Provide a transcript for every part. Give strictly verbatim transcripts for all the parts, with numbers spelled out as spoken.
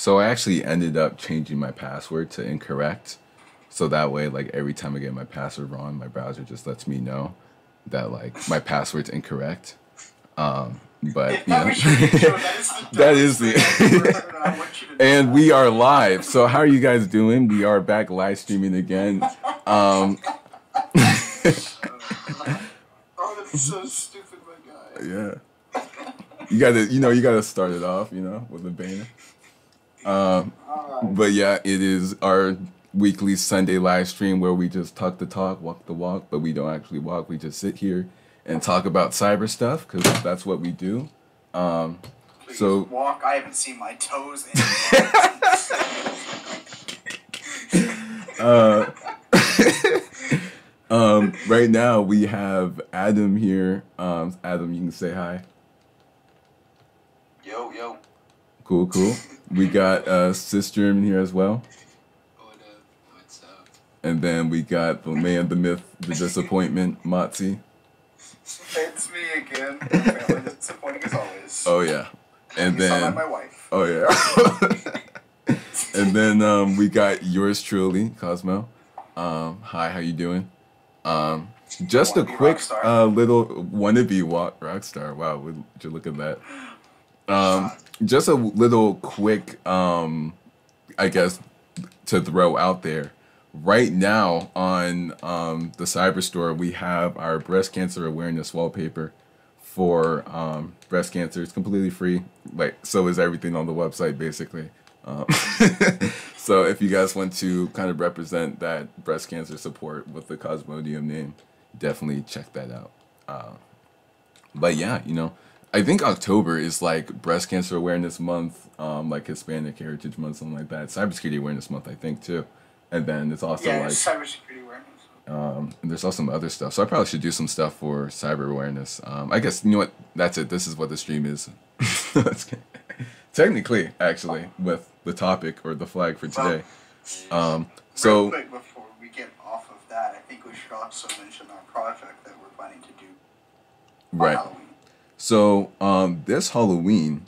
So I actually ended up changing my password to incorrect. So that way, like every time I get my password wrong, my browser just lets me know that like my password's incorrect. Um, but yeah, you know, sure that, that is the and we are live. So how are you guys doing? We are back live streaming again. Um, oh, that's so stupid, my guy. Yeah, you gotta, you know, you gotta start it off, you know, with a banner. Um, right. But yeah, it is our weekly Sunday live stream where we just talk the talk, walk the walk, but we don't actually walk. We just sit here and talk about cyber stuff because that's what we do. Um, Please so walk. I haven't seen my toes. In uh, um, right now we have Adam here. Um, Adam, you can say hi. Yo, yo. Cool, cool. We got uh, Sister in here as well. And then we got the man, the myth, the disappointment, Motzi. It's me again. Apparently disappointing as always. Oh yeah, and you then saw my wife. Oh yeah, and then um, we got yours truly, Cosmo. Um, hi, how you doing? Um, just wannabe a quick uh, little wannabe walk rockstar. Wow, would you look at that? Um, just a little quick, um, I guess, to throw out there. Right now on um, the Cyberstore, we have our breast cancer awareness wallpaper for um, breast cancer. It's completely free. Like, so is everything on the website, basically. Um, so if you guys want to kind of represent that breast cancer support with the Cosmodium name, definitely check that out. Uh, but yeah, you know, I think October is like breast cancer awareness month, um, like Hispanic Heritage Month, something like that. Cybersecurity awareness month, I think, too. And then it's also yeah, like cybersecurity awareness. Um, and there's also some other stuff. So I probably should do some stuff for cyber awareness. Um, I guess you know what? That's it. This is what the stream is. Technically, actually, oh. with the topic or the flag for today. Oh. Um, so real quick before we get off of that, I think we should also mention our project that we're planning to do. Right. Halloween. So um, this Halloween,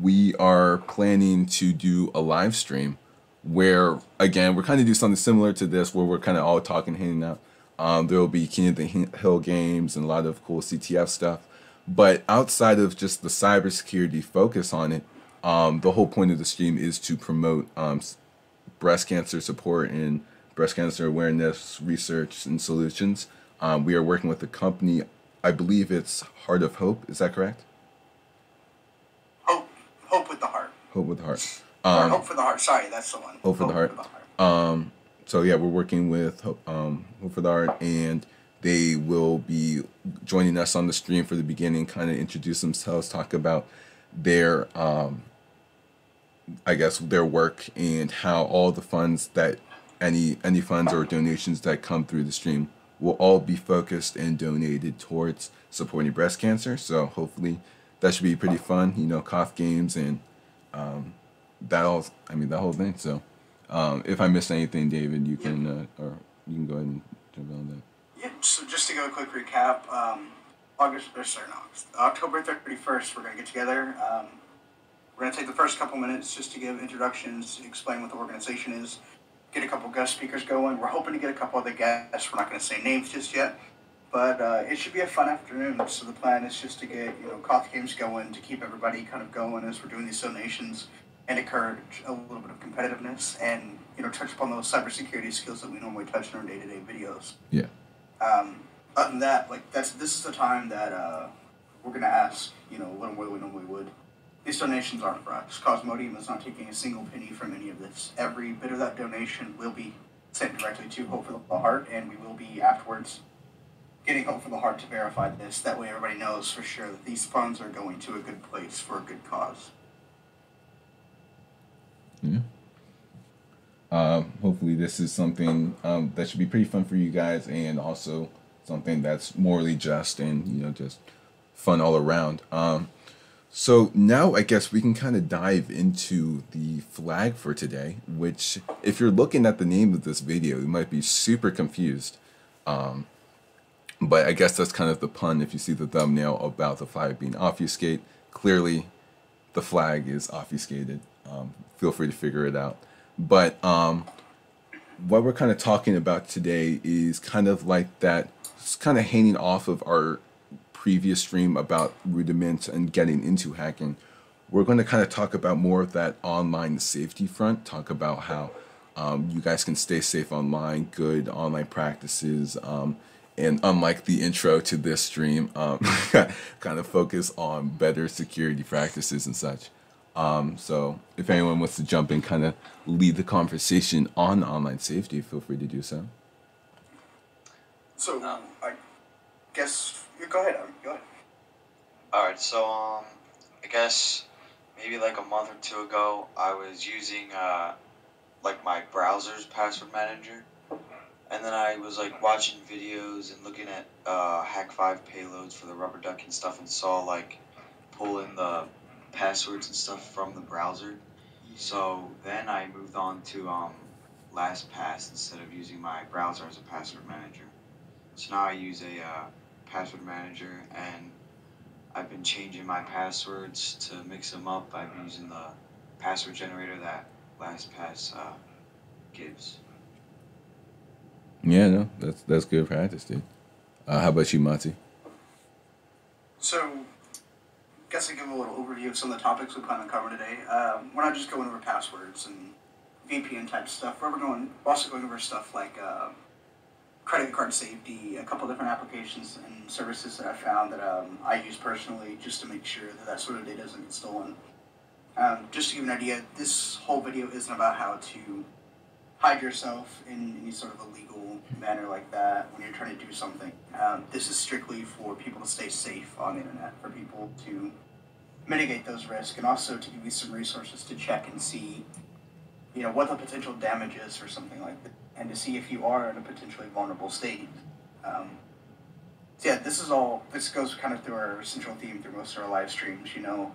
we are planning to do a live stream. Where again we're kind of do something similar to this, where we're kind of all talking, hanging out. Um, there will be King of the Hill games and a lot of cool C T F stuff. But outside of just the cybersecurity focus on it, um, the whole point of the stream is to promote um, breast cancer support and breast cancer awareness research and solutions. Um, we are working with a company, I believe it's Heart of Hope. Is that correct? Hope, Hope with the Heart. Hope with the Heart. Um, Hope for the Heart. Sorry, that's the one. Hope for the Heart. Um, so yeah, we're working with um, Hope for the Heart, and they will be joining us on the stream for the beginning, kind of introduce themselves, talk about their, um, I guess, their work and how all the funds that any any funds or donations that come through the stream will all be focused and donated towards supporting breast cancer. So hopefully that should be pretty fun. You know, cough games and. Um, That all, I mean, that whole thing. So, um, if I missed anything, David, you can uh, or you can go ahead and jump on that. Yeah. So just to go a quick recap, um, August or sorry, no, October thirty first, we're gonna get together. Um, we're gonna take the first couple minutes just to give introductions, explain what the organization is, get a couple guest speakers going. We're hoping to get a couple other guests. We're not gonna say names just yet, but uh, it should be a fun afternoon. So the plan is just to get you know coffee games going to keep everybody kind of going as we're doing these donations. And encourage a little bit of competitiveness and, you know, touch upon those cybersecurity skills that we normally touch in our day-to-day videos. Yeah. Um, other than that, like, that's this is the time that uh, we're going to ask, you know, a little more than we normally would. These donations aren't for us. Cosmodium is not taking a single penny from any of this. Every bit of that donation will be sent directly to Hope for the Heart, and we will be afterwards getting Hope for the Heart to verify this. That way everybody knows for sure that these funds are going to a good place for a good cause. Yeah. Um, hopefully this is something um, that should be pretty fun for you guys, and also something that's morally just and you know just fun all around. Um, so now I guess we can kind of dive into the flag for today, which if you're looking at the name of this video, you might be super confused. Um, but I guess that's kind of the pun if you see the thumbnail about the flag being obfuscate. Clearly the flag is obfuscated. Um, feel free to figure it out. But um, what we're kind of talking about today is kind of like that, it's kind of hanging off of our previous stream about rudiments and getting into hacking. We're going to kind of talk about more of that online safety front, talk about how um, you guys can stay safe online, good online practices, um, and unlike the intro to this stream, um, kind of focus on better security practices and such. Um, so if anyone wants to jump in, kind of lead the conversation on online safety, feel free to do so. So um, I guess, go ahead, go ahead. All right, so um, I guess maybe like a month or two ago, I was using uh, like my browser's password manager. And then I was like watching videos and looking at uh, Hak five payloads for the rubber duck and stuff, and saw like pulling the passwords and stuff from the browser. So then I moved on to um, LastPass instead of using my browser as a password manager. So now I use a uh, password manager, and I've been changing my passwords to mix them up. I've been using the password generator that LastPass uh, gives. Yeah, no, that's that's good practice, dude. Uh, how about you, Monty? So, I guess I give a little overview of some of the topics we plan to cover today. Uh, we're not just going over passwords and V P N type stuff. We're going, we're also going over stuff like uh, credit card safety, a couple different applications and services that I found that um, I use personally just to make sure that that sort of data doesn't get stolen. Um, just to give an idea, this whole video isn't about how to hide yourself in any sort of illegal manner like that when you're trying to do something. Um, this is strictly for people to stay safe on the internet, for people to mitigate those risks, and also to give you some resources to check and see, you know, what the potential damage is for something like that, and to see if you are in a potentially vulnerable state. Um, so yeah, this is all, this goes kind of through our central theme through most of our live streams, you know,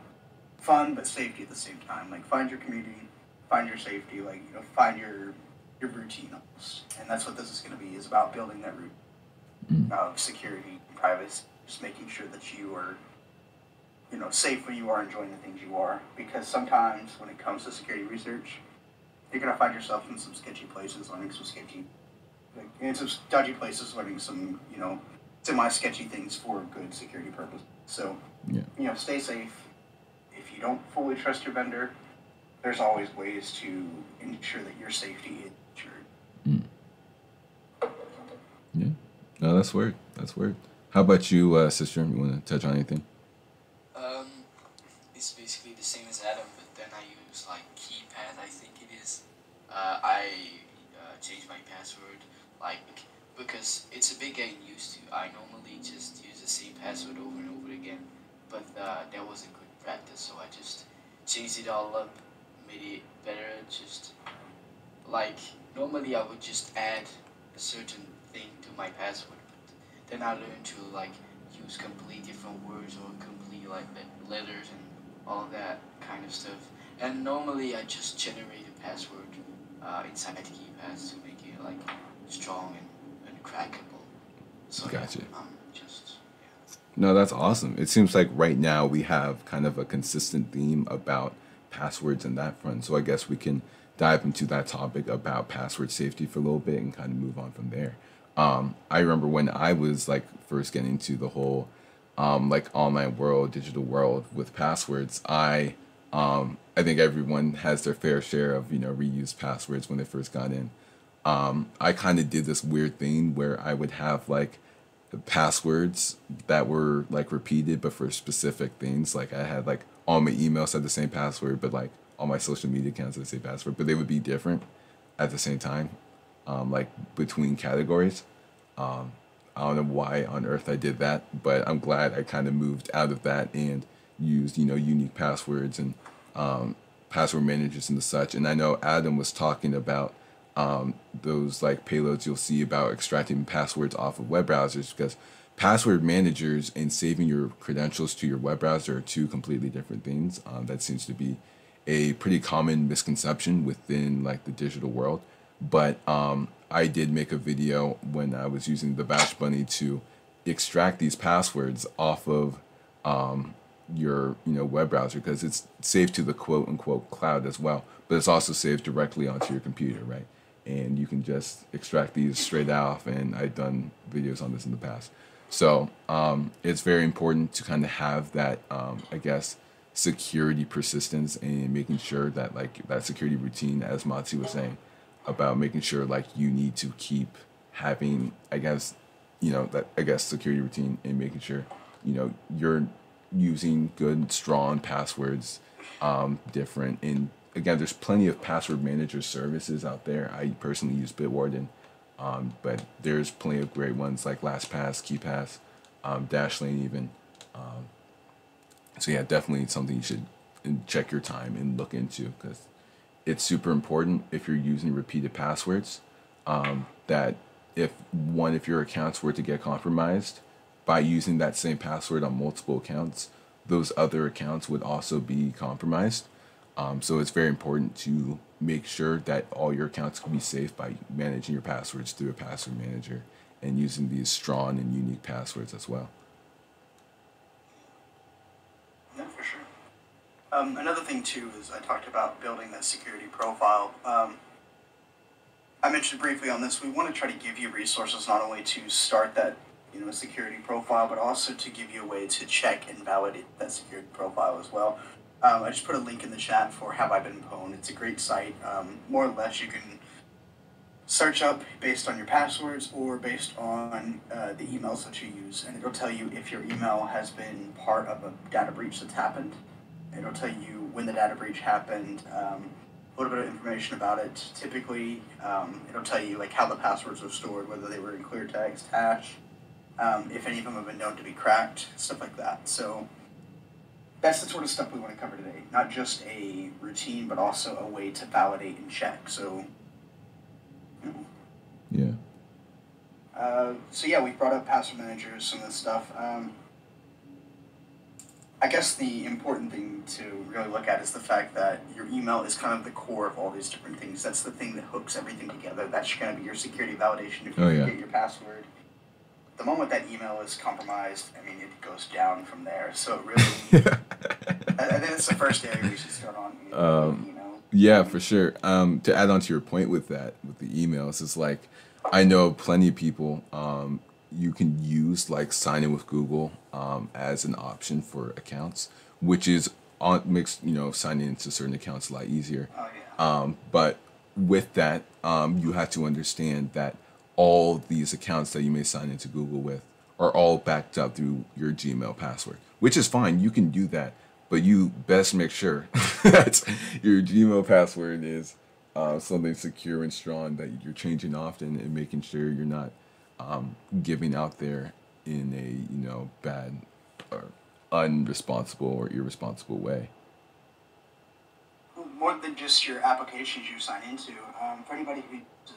fun but safety at the same time. Like, find your community, find your safety, like, you know, find your your routine, and that's what this is going to be, is about building that routine mm. of security and privacy, just making sure that you are, you know, safe when you are enjoying the things you are, because sometimes when it comes to security research, you're going to find yourself in some sketchy places, learning some sketchy, like, in some dodgy places, learning some, you know, semi-sketchy things for good security purpose. So, yeah. you know, stay safe. If you don't fully trust your vendor, there's always ways to ensure that your safety is ensured. Mm. Yeah. No, that's weird. That's weird. How about you, uh, sister? You want to touch on anything? Um, it's basically the same as Adam, but then I use like keypad, I think it is. Uh, I uh, change my password, like, because it's a bit getting used to. I normally just use the same password over and over again, but uh, that wasn't good practice, so I just changed it all up. Made it better, just like normally I would just add a certain thing to my password, but then I learned to like use complete different words or complete like letters and all that kind of stuff. And normally I just generate a password uh, inside keypads to make it like strong and uncrackable. So gotcha. Yeah, um, just yeah. No, that's awesome. It seems like right now we have kind of a consistent theme about passwords in that front. So I guess we can dive into that topic about password safety for a little bit and kind of move on from there. Um, I remember when I was like first getting into the whole um, like online world, digital world with passwords, I um, I think everyone has their fair share of, you know, reused passwords when they first got in. Um, I kind of did this weird thing where I would have like passwords that were like repeated, but for specific things. Like I had like all my emails had the same password, but like all my social media accounts had the same password, but they would be different at the same time, um, like between categories. Um, I don't know why on earth I did that, but I'm glad I kind of moved out of that and used, you know, unique passwords and um, password managers and the such. And I know Adam was talking about um, those like payloads you'll see about extracting passwords off of web browsers, because password managers and saving your credentials to your web browser are two completely different things. Um, that seems to be a pretty common misconception within like the digital world. But um, I did make a video when I was using the Bash Bunny to extract these passwords off of um, your you know web browser, because it's saved to the quote unquote cloud as well, but it's also saved directly onto your computer, right? And you can just extract these straight off, and I've done videos on this in the past. So um, it's very important to kind of have that, um, I guess, security persistence, and making sure that like that security routine, as Matsu was saying, about making sure like you need to keep having, I guess, you know, that I guess security routine, and making sure, you know, you're using good, strong passwords, um, different. And again, there's plenty of password manager services out there. I personally use Bitwarden, um, but there's plenty of great ones like LastPass, KeyPass, um, Dashlane even. Um, so yeah, definitely something you should check your time and look into, because it's super important if you're using repeated passwords, um, that if one of your accounts were to get compromised by using that same password on multiple accounts, those other accounts would also be compromised. Um, so it's very important to make sure that all your accounts can be safe by managing your passwords through a password manager and using these strong and unique passwords as well. Yeah, for sure. Um, another thing too is I talked about building that security profile. Um, I mentioned briefly on this, we want to try to give you resources not only to start that you know, security profile, but also to give you a way to check and validate that security profile as well. Um, I just put a link in the chat for Have I Been Pwned. It's a great site. Um, more or less, you can search up based on your passwords or based on uh, the emails that you use, and it'll tell you if your email has been part of a data breach that's happened. It'll tell you when the data breach happened, um, a little bit of information about it. Typically, um, it'll tell you like how the passwords were stored, whether they were in clear text, hash, um, if any of them have been known to be cracked, stuff like that. So that's the sort of stuff we want to cover today. Not just a routine, but also a way to validate and check. So, you know. Yeah. Uh, so yeah, we brought up password managers, some of this stuff. Um, I guess the important thing to really look at is the fact that your email is kind of the core of all these different things. That's the thing that hooks everything together. That's going to be your security validation if you oh, yeah. get your password. The moment that email is compromised, I mean, it goes down from there. So it really, yeah. I, I think it's the first area we should start on. You know, um, email. Yeah, for sure. Um, to add on to your point with that, with the emails, it's like I know plenty of people. Um, you can use like sign in with Google um, as an option for accounts, which is on makes you know signing into certain accounts a lot easier. Oh, yeah. Um, but with that, um, you have to understand that all these accounts that you may sign into Google with are all backed up through your Gmail password, which is fine. You can do that, but you best make sure that your Gmail password is uh, something secure and strong that you're changing often, and making sure you're not um, giving out there in a you know bad or unresponsible or irresponsible way. Well, more than just your applications you sign into, um, for anybody who does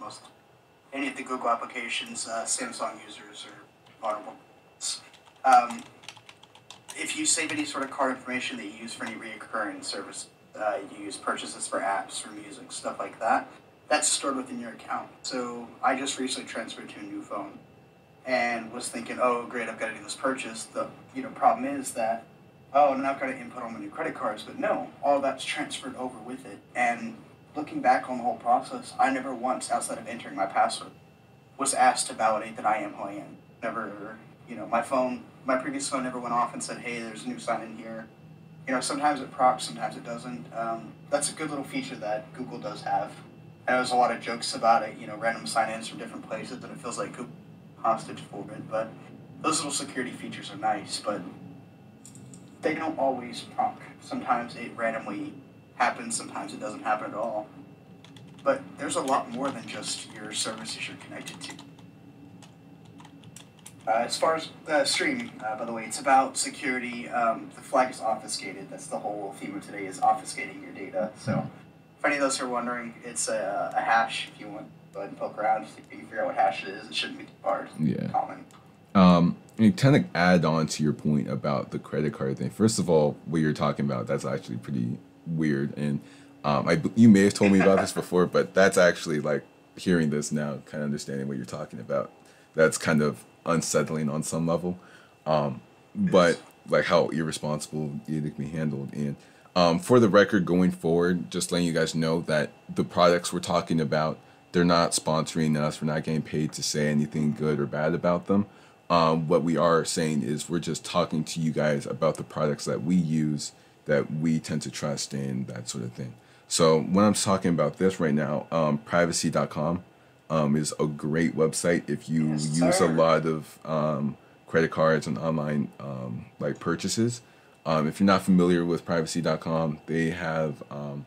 most any of the Google applications, uh, Samsung users or vulnerable. Um, if you save any sort of card information that you use for any reoccurring service, uh, you use purchases for apps, for music, stuff like that, that's stored within your account. So I just recently transferred to a new phone and was thinking, oh great, I've got to do this purchase. The you know problem is that, oh, now I've got to input all my new credit cards, but no, all that's transferred over with it. And looking back on the whole process, I never once, outside of entering my password, was asked to validate that I am who I am. Never, you know, my phone, my previous phone never went off and said, hey, there's a new sign in here. You know, sometimes it procs, sometimes it doesn't. Um, that's a good little feature that Google does have. And there's a lot of jokes about it, you know, random sign-ins from different places, that it feels like Google hostage for it. But those little security features are nice, but they don't always proc. Sometimes it randomly happens, sometimes it doesn't happen at all. But there's a lot more than just your services you're connected to. Uh, as far as the stream, uh, by the way, it's about security. Um, the flag is obfuscated. That's the whole theme of today, is obfuscating your data. So for any of those who are wondering, it's a, a hash. If you want to go ahead and poke around, if you can figure out what hash it is, it shouldn't be too hard. Yeah. Common. Um, and kind of add on to your point about the credit card thing. First of all, what you're talking about, that's actually pretty weird, and um I you may have told me about this before, but that's actually like hearing this now, kind of understanding what you're talking about, that's kind of unsettling on some level. Um but like how irresponsible it can be handled. And um, for the record, going forward, just letting you guys know that the products we're talking about, they're not sponsoring us. We're not getting paid to say anything good or bad about them. Um, what we are saying is we're just talking to you guys about the products that we use, that we tend to trust, and that sort of thing. So when I'm talking about this right now, um, privacy dot com um, is a great website if you yes, use sir. a lot of um, credit cards and online um, like purchases. Um, if you're not familiar with privacy dot com, they have um,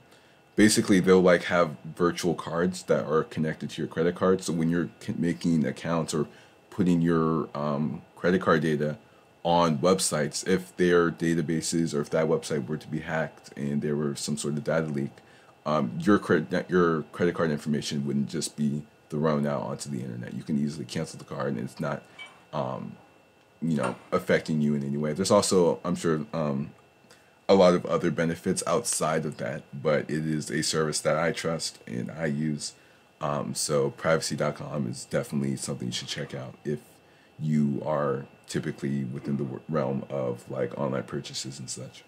basically they'll like have virtual cards that are connected to your credit card. So when you're making accounts or putting your um, credit card data on websites, if their databases or if that website were to be hacked and there were some sort of data leak, um, your credit your credit card information wouldn't just be thrown out onto the internet. You can easily cancel the card, and it's not, um, you know, affecting you in any way. There's also, I'm sure, um, a lot of other benefits outside of that, but it is a service that I trust and I use. Um, so privacy dot com is definitely something you should check out if you are typically within the realm of like online purchases and such.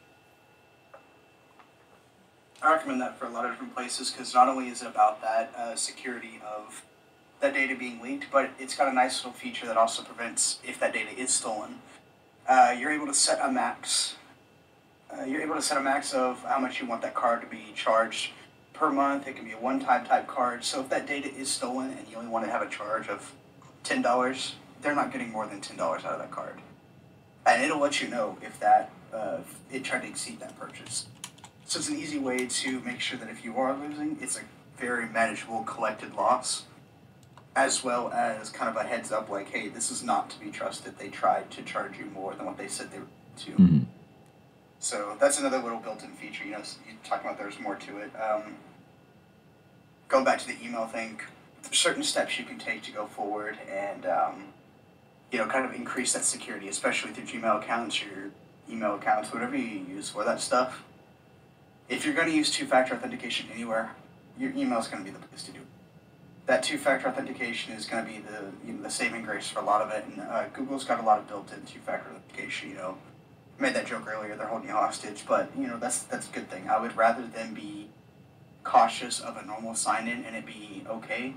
I recommend that for a lot of different places, because not only is it about that uh, security of that data being leaked, but it's got a nice little feature that also prevents, if that data is stolen, uh, you're able to set a max. Uh, you're able to set a max of how much you want that card to be charged per month. It can be a one-time type card. So if that data is stolen and you only want to have a charge of ten dollars, they're not getting more than ten dollars out of that card. And it'll let you know if that uh, if it tried to exceed that purchase. So it's an easy way to make sure that if you are losing, it's a very manageable collected loss, as well as kind of a heads up like, hey, this is not to be trusted. They tried to charge you more than what they said they were to. Mm-hmm. So that's another little built-in feature. You know, you're talking about there's more to it. Um, going back to the email thing, there's certain steps you can take to go forward and um, you know, kind of increase that security, especially with your Gmail accounts, your email accounts, whatever you use for that stuff. If you're going to use two-factor authentication anywhere, your email is going to be the place to do it. That two-factor authentication is going to be the, you know, the saving grace for a lot of it, and uh, Google's got a lot of built-in two-factor authentication. You know, I made that joke earlier. They're holding you hostage, but you know that's that's a good thing. I would rather them be cautious of a normal sign-in and it be okay,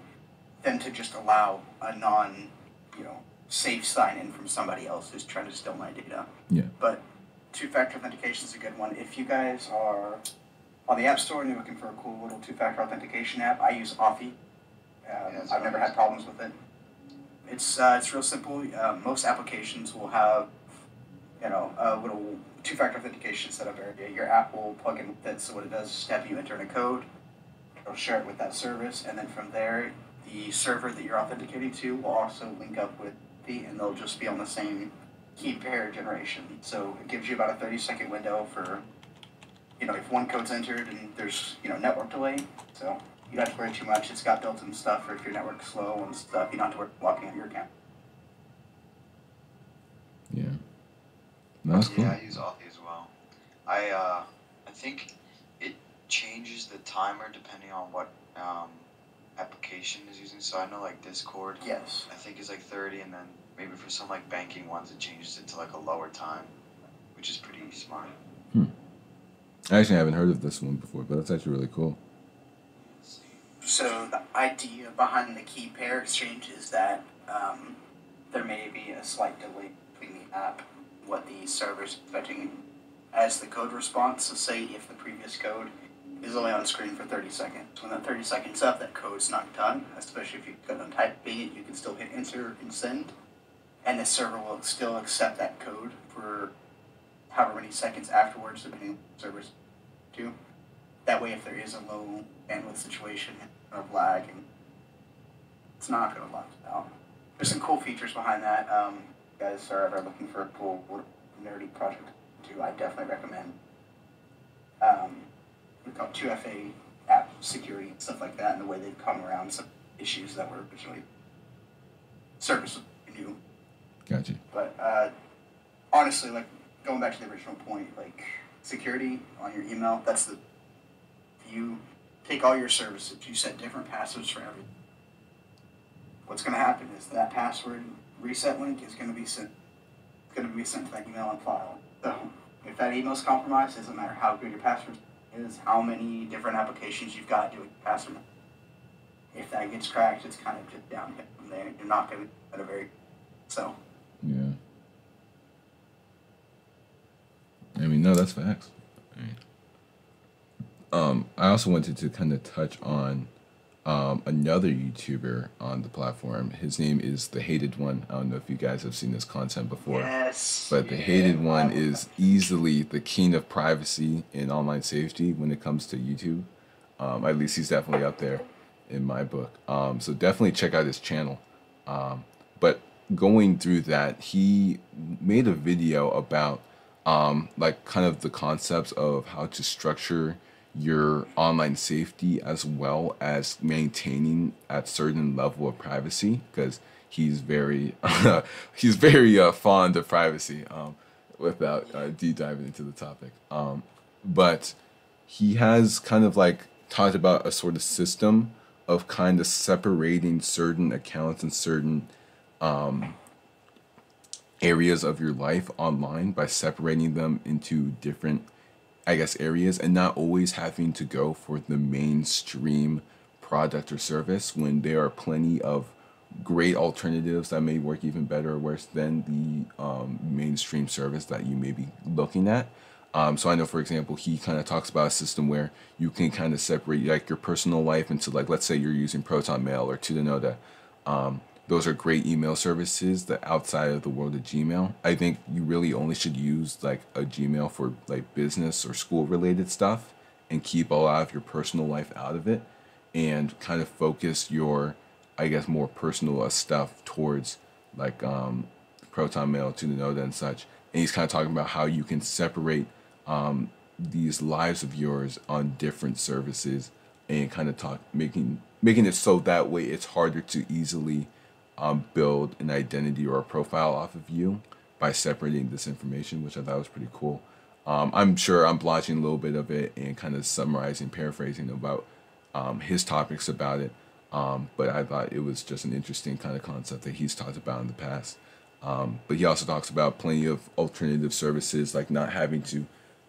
than to just allow a non, you know, safe sign-in from somebody else who's trying to steal my data. Yeah. But two-factor authentication is a good one. If you guys are on the App Store and you're looking for a cool little two-factor authentication app, I use Authy. Um, yeah, I've never had problems with it. It's uh, it's real simple. Uh, most applications will have, you know, a little two-factor authentication set up area. Your app will plug in with it, so what it does is have you enter in a code, it'll share it with that service, and then from there, the server that you're authenticating to will also link up with the, and they'll just be on the same key pair generation. So it gives you about a thirty-second window for, you know, if one code's entered and there's, you know, network delay, so you don't have to worry too much. It's got built-in stuff for if your network's slow and stuff. You don't have to worry blocking out your account. Yeah. That's cool. Yeah, I use Authy as well. I uh, I think it changes the timer depending on what um, application is using. So I know like Discord. Yes. I think it's like thirty, and then maybe for some like banking ones, it changes it to like a lower time, which is pretty smart. Hmm. I actually haven't heard of this one before, but that's actually really cool. So the idea behind the key pair exchange is that um, there may be a slight delay between the app, what the server is expecting as the code response. So say if the previous code is only on screen for thirty seconds. When that thirty seconds up, that code's not done, especially if you've got on typing it, you can still hit enter and send, and the server will still accept that code for however many seconds afterwards, depending on what the server's do. That way, if there is a low bandwidth situation of lag, and it's not going to lock it out. There's some cool features behind that. Um, if you guys are ever looking for a cool nerdy project to do, I definitely recommend. Um, we call it two F A app security and stuff like that, and the way they've come around some issues that were originally serviceable new. Gotcha. But uh, honestly, like going back to the original point, like security on your email, that's the you take all your services, you set different passwords for everything. What's going to happen is that password reset link is going to be sent, going to be sent to that email and file. So if that email's compromised, it doesn't matter how good your password is, how many different applications you've got doing your password. If that gets cracked, it's kind of just downhill from there. You're not going to get a very so. Yeah. I mean, no, that's facts. I mean, um, I also wanted to kind of touch on um, another YouTuber on the platform. His name is The Hated One. I don't know if you guys have seen this content before. Yes. But The yeah, Hated One is easily the king of privacy and online safety when it comes to YouTube. Um, at least he's definitely up there in my book. Um, so definitely check out his channel. Um, but going through that, he made a video about Um, like kind of the concepts of how to structure your online safety as well as maintaining a certain level of privacy, because he's very he's very uh, fond of privacy, um, without uh, deep diving into the topic. Um, but he has kind of like talked about a sort of system of kind of separating certain accounts and certain um, areas of your life online by separating them into different, I guess, areas, and not always having to go for the mainstream product or service when there are plenty of great alternatives that may work even better or worse than the um, mainstream service that you may be looking at. Um, so I know, for example, he kind of talks about a system where you can kind of separate like your personal life into, like, let's say you're using ProtonMail or Tutanota. Um, Those are great email services that outside of the world of Gmail. I think you really only should use like a Gmail for like business or school related stuff and keep a lot of your personal life out of it and kind of focus your, I guess, more personal stuff towards like um, ProtonMail, Tutanota and such. And he's kind of talking about how you can separate um, these lives of yours on different services and kind of talk, making, making it so that way it's harder to easily Um, build an identity or a profile off of you by separating this information, which I thought was pretty cool. Um, I'm sure I'm blotching a little bit of it and kind of summarizing, paraphrasing about um, his topics about it, um, but I thought it was just an interesting kind of concept that he's talked about in the past. Um, but he also talks about plenty of alternative services, like not having to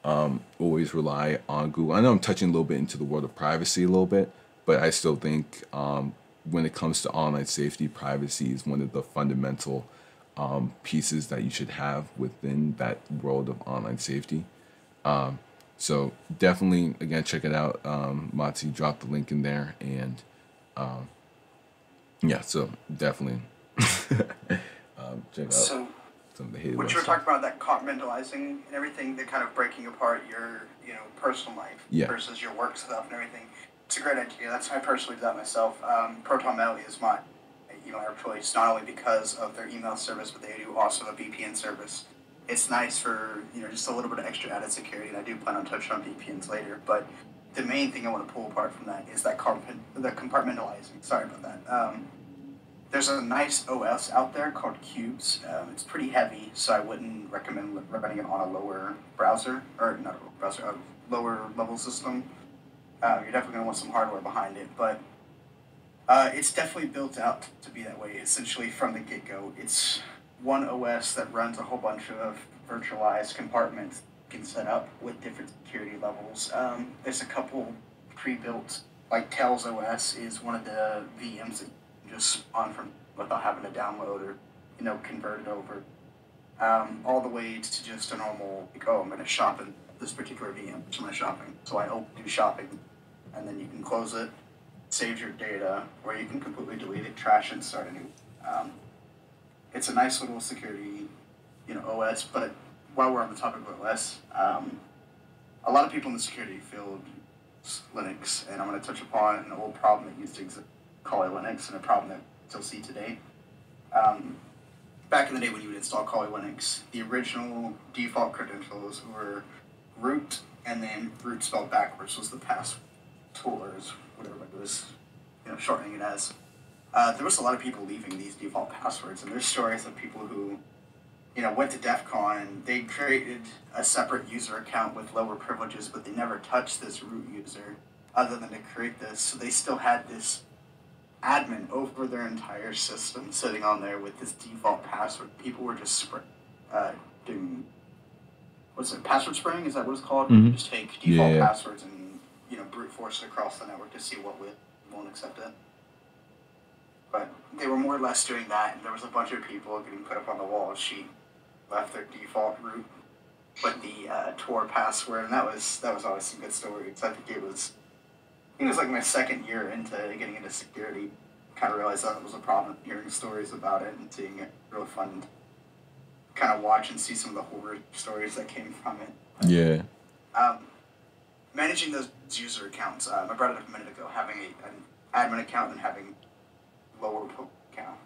um, always rely on Google. I know I'm touching a little bit into the world of privacy a little bit, but I still think um, when it comes to online safety, privacy is one of the fundamental um, pieces that you should have within that world of online safety. Um, so definitely, again, check it out. Um, Matsi dropped the link in there, and um, yeah, so definitely um, check out so some of the hate. What you were talking about, that compartmentalizing and everything, that kind of breaking apart your you know personal life yeah. versus your work stuff and everything. It's a great idea. That's how I personally do that myself. Um, ProtonMail is my email of choice, not only because of their email service, but they do also a V P N service. It's nice for you know just a little bit of extra added security, and I do plan on touching on V P Ns later. But the main thing I want to pull apart from that is that the compartmentalizing. Sorry about that. Um, there's a nice O S out there called Cubes. Um, it's pretty heavy, so I wouldn't recommend running it on a lower browser or not a browser, a lower level system. Uh, you're definitely going to want some hardware behind it, but uh, it's definitely built out to be that way, essentially, from the get-go. It's one O S that runs a whole bunch of virtualized compartments you can set up with different security levels. Um, there's a couple pre-built, like Tel's O S is one of the V Ms that you can just spawn from without having to download or, you know, convert it over, um, all the way to just a normal, like, oh, I'm going to shop in this particular V M, which is my shopping. So I open shopping. And then you can close it, save your data, or you can completely delete it, trash, and start a new. Um, it's a nice little security, you know, O S. But while we're on the topic of O S, um, a lot of people in the security field use Linux, and I'm going to touch upon an old problem that used to exist, Kali Linux, and a problem that we still see today. Um, back in the day when you would install Kali Linux, the original default credentials were root, and then root spelled backwards was the password. Toolers, whatever it was, you know, shortening it as. Uh, there was a lot of people leaving these default passwords, and there's stories of people who, you know, went to DEF CON, they created a separate user account with lower privileges, but they never touched this root user other than to create this. So they still had this admin over their entire system sitting on there with this default password. People were just uh, doing what's it, password spraying? Is that what it's called? Mm-hmm. You just take default yeah. passwords and, you know, brute force it across the network to see what will, won't accept it. But they were more or less doing that, and there was a bunch of people getting put up on the wall. She left their default route with the uh, Tor password, and that was that was always some good stories. I think it was, I think it was like my second year into getting into security. Kind of realized that was a problem. Hearing stories about it and seeing it, really fun. Kind of watch and see some of the horror stories that came from it. But, yeah. Um, managing those user accounts. Um, I brought it up a minute ago. Having a, an admin account and having lower account.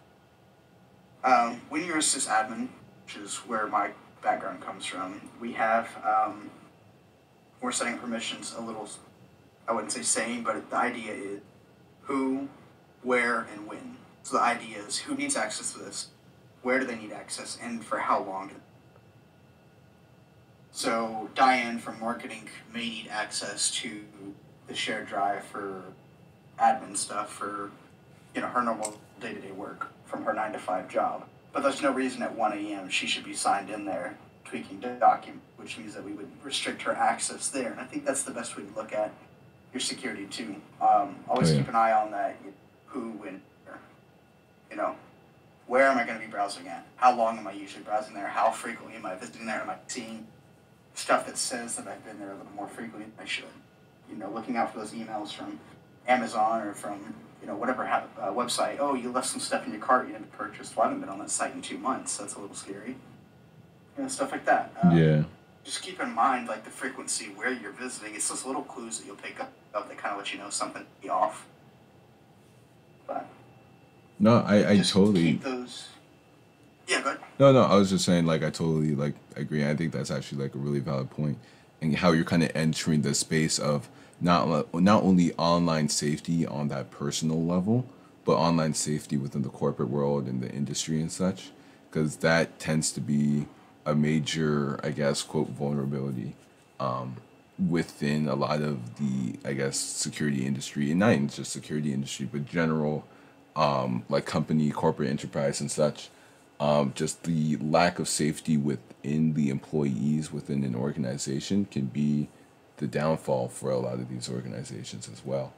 Um, when you're a sysadmin, which is where my background comes from, we have um, we're setting permissions a little. I wouldn't say same, but the idea is who, where, and when. So the idea is who needs access to this, where do they need access, and for how long. So Diane from marketing may need access to the shared drive for admin stuff for, you know, her normal day-to-day work from her nine to five job. But there's no reason at one a m she should be signed in there tweaking the document, which means that we would restrict her access there. And I think that's the best way to look at your security too. Um, always oh, yeah. keep an eye on that. Who, when, where. You know, where am I going to be browsing at? How long am I usually browsing there? How frequently am I visiting there? Am I seeing stuff that says that I've been there a little more frequently than I should? You know, looking out for those emails from Amazon or from, you know, whatever ha- uh, website. Oh, you left some stuff in your cart you didn't purchase. Well, I haven't been on that site in two months. That's a little scary. You know, stuff like that. Um, yeah. Just keep in mind, like, the frequency, where you're visiting. It's those little clues that you'll pick up that kind of let you know something be off. But no, I, I totally keep those. Yeah, but no, no, I was just saying, like, I totally like agree. I think that's actually like a really valid point, and how you're kind of entering the space of not not only online safety on that personal level, but online safety within the corporate world and the industry and such, because that tends to be a major, I guess, quote, vulnerability um, within a lot of the, I guess, security industry, and not even just security industry, but general, um, like company, corporate enterprise and such, um, just the lack of safety within the employees within an organization can be the downfall for a lot of these organizations as well.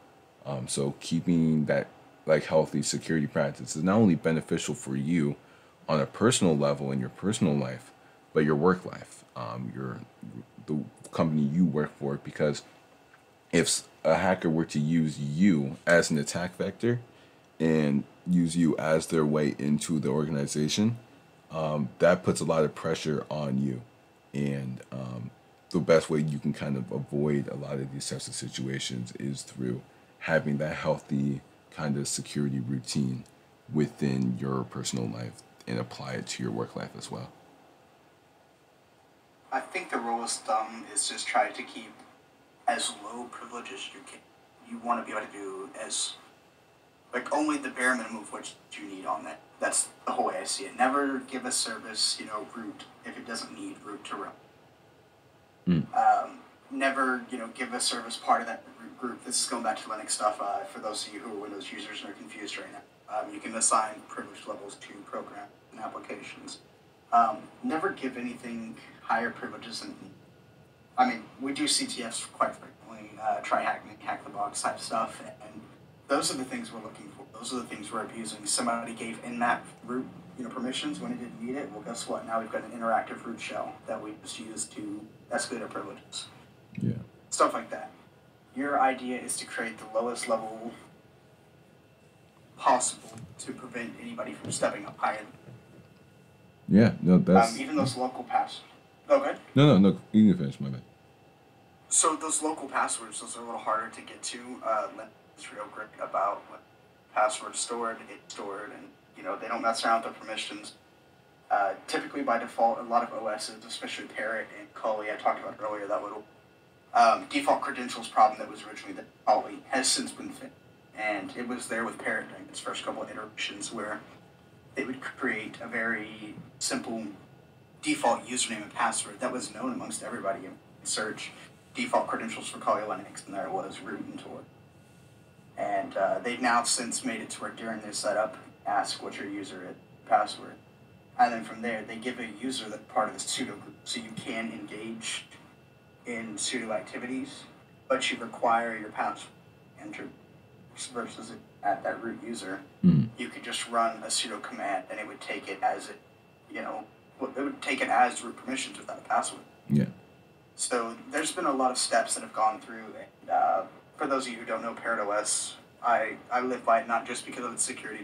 Um, so keeping that like healthy security practice is not only beneficial for you on a personal level in your personal life, but your work life, um, your the company you work for, because if a hacker were to use you as an attack vector and use you as their way into the organization, um, that puts a lot of pressure on you. And um, the best way you can kind of avoid a lot of these types of situations is through having that healthy kind of security routine within your personal life and apply it to your work life as well. I think the rule of thumb is just try to keep as low privilege as you can. You want to be able to do as, like, only the bare minimum of what you need on that. That's the whole way I see it. Never give a service, you know, root if it doesn't need root to run. Mm. Um, never, you know, give a service part of that root group. This is going back to Linux stuff. Uh, for those of you who are Windows users and are confused right now, um, you can assign privilege levels to programs and applications. Um, never give anything higher privileges than, I mean, we do C T Fs quite frequently, uh, try hack, hack the box type stuff, and those are the things we're looking for. Those are the things we're abusing. Somebody gave nmap root, you know, permissions when it didn't need it. Well, guess what? Now we've got an interactive root shell that we just use to escalate our privileges. Yeah. Stuff like that. Your idea is to create the lowest level possible to prevent anybody from stepping up higher. Yeah, no, that's... Um, even those local passwords. Okay. No, no, no, you can finish, my bad. So those local passwords, those are a little harder to get to. Uh, it's real quick about what password's stored, it's stored, and, you know, they don't mess around with the permissions. Uh, typically, by default, a lot of O Ss, especially Parrot and Kali, I talked about earlier, that little um, default credentials problem that was originally the Kali has since been fixed. And it was there with Parrot in its first couple of iterations where they would create a very simple default username and password that was known amongst everybody. You search default credentials for Kali Linux, and there it was, root and Tor. And uh, they've now since made it to where during their setup, ask what your user password. and then from there they give a user that part of the pseudo group, so you can engage in pseudo activities, but you require your password entered. Versus at that root user, mm. you could just run a pseudo command, and it would take it as it, you know, it would take it as root permissions without a password. Yeah. So there's been a lot of steps that have gone through. And, uh, for those of you who don't know Parrot O S, I, I live by it not just because of its security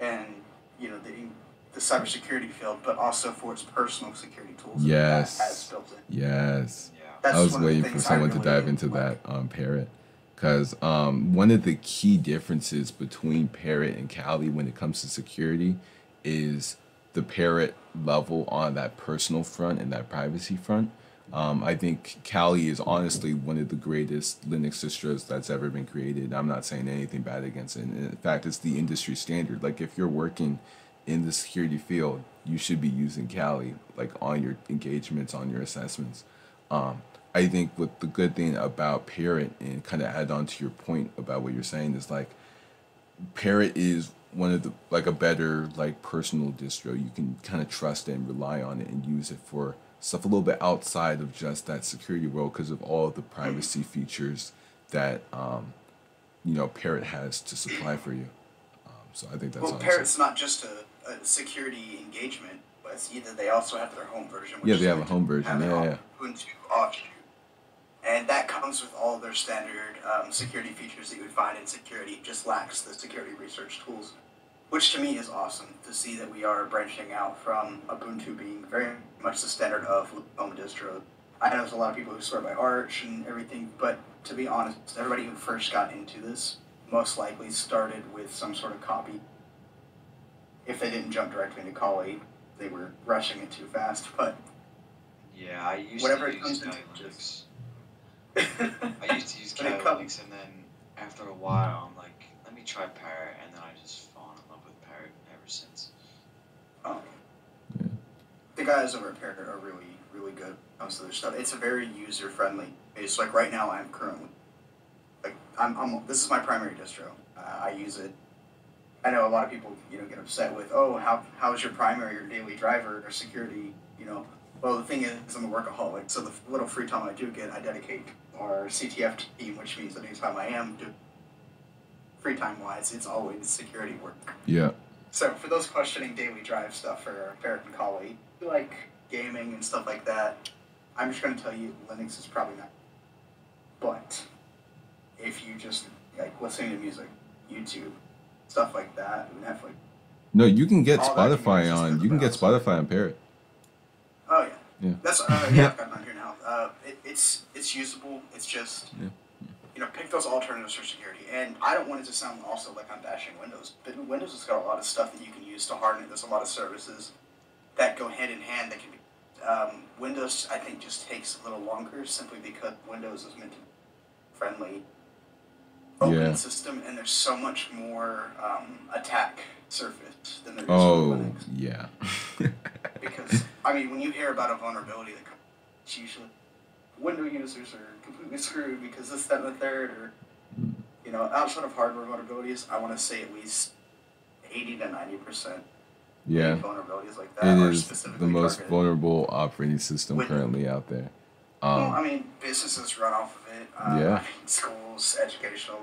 and, you know, the, the cybersecurity field, but also for its personal security tools. Yes. That has built in. Yes. Yeah. That's I was waiting for someone really to dive into like. that on Parrot. Because um, one of the key differences between Parrot and Kali when it comes to security is the Parrot level on that personal front and that privacy front. Um, I think Kali is honestly one of the greatest Linux distros that's ever been created. I'm not saying anything bad against it. In fact, it's the industry standard. Like, if you're working in the security field, you should be using Kali, like, on your engagements, on your assessments. Um, I think what the good thing about Parrot, and kind of add on to your point about what you're saying, is like Parrot is one of the, like, a better, like, personal distro. You can kind of trust it and rely on it and use it for stuff a little bit outside of just that security world because of all of the privacy features that, um, you know, Parrot has to supply for you. Um, so I think that's well, Parrot's not just a, a security engagement, but it's either they also have their home version. Which yeah, they have a home version. Yeah, yeah. And that comes with all their standard um, security features that you would find in security. It just lacks the security research tools, which to me is awesome to see that we are branching out from Ubuntu being very much the standard of home distro. I know there's a lot of people who swear by Arch and everything, but to be honest, everybody who first got into this most likely started with some sort of copy. If they didn't jump directly into Kali, they were rushing it too fast. But yeah, I used whatever to use Kali Linux. I used to use Kali Linux, and then after a while, I'm like, let me try Parrot, and then I just fallen in love with Parrot ever since. Oh. Yeah. The guys over at Parrot are really, really good when it comes to their stuff. It's a very user-friendly. It's like right now I'm currently, like, I'm, I'm this is my primary distro. Uh, I use it. I know a lot of people, you know, get upset with, oh, how how is your primary or daily driver or security, you know. Well, the thing is, I'm a workaholic, so the little free time I do get, I dedicate our C T F team, which means that anytime I am doing free time-wise, it's always security work. Yeah. So for those questioning daily drive stuff for Parrot and Kali, like gaming and stuff like that, I'm just going to tell you Linux is probably not. But if you just, like, listening to music, YouTube, stuff like that, Netflix. No, you can get Spotify on. You can get Spotify on Parrot. Oh yeah, yeah. That's uh, yeah. I've got on here now. Uh, it, it's it's usable. It's just yeah. you know, pick those alternatives for security. And I don't want it to sound also like I'm bashing Windows, but Windows has got a lot of stuff that you can use to harden it. There's a lot of services that go hand in hand that can be. Um, Windows, I think, just takes a little longer simply because Windows is meant to be friendly, open yeah. system, and there's so much more um, attack surface than there is oh, for Linux. Oh yeah. Because, I mean, when you hear about a vulnerability, that it's usually Windows users are completely screwed because this, that, and the third, or, you know, outside of hardware vulnerabilities, I want to say at least eighty to ninety percent yeah. vulnerabilities like that it are is specifically the most targeted. vulnerable operating system With, currently out there. Um, well, I mean, businesses run off of it. Um, yeah. I mean, schools, educational,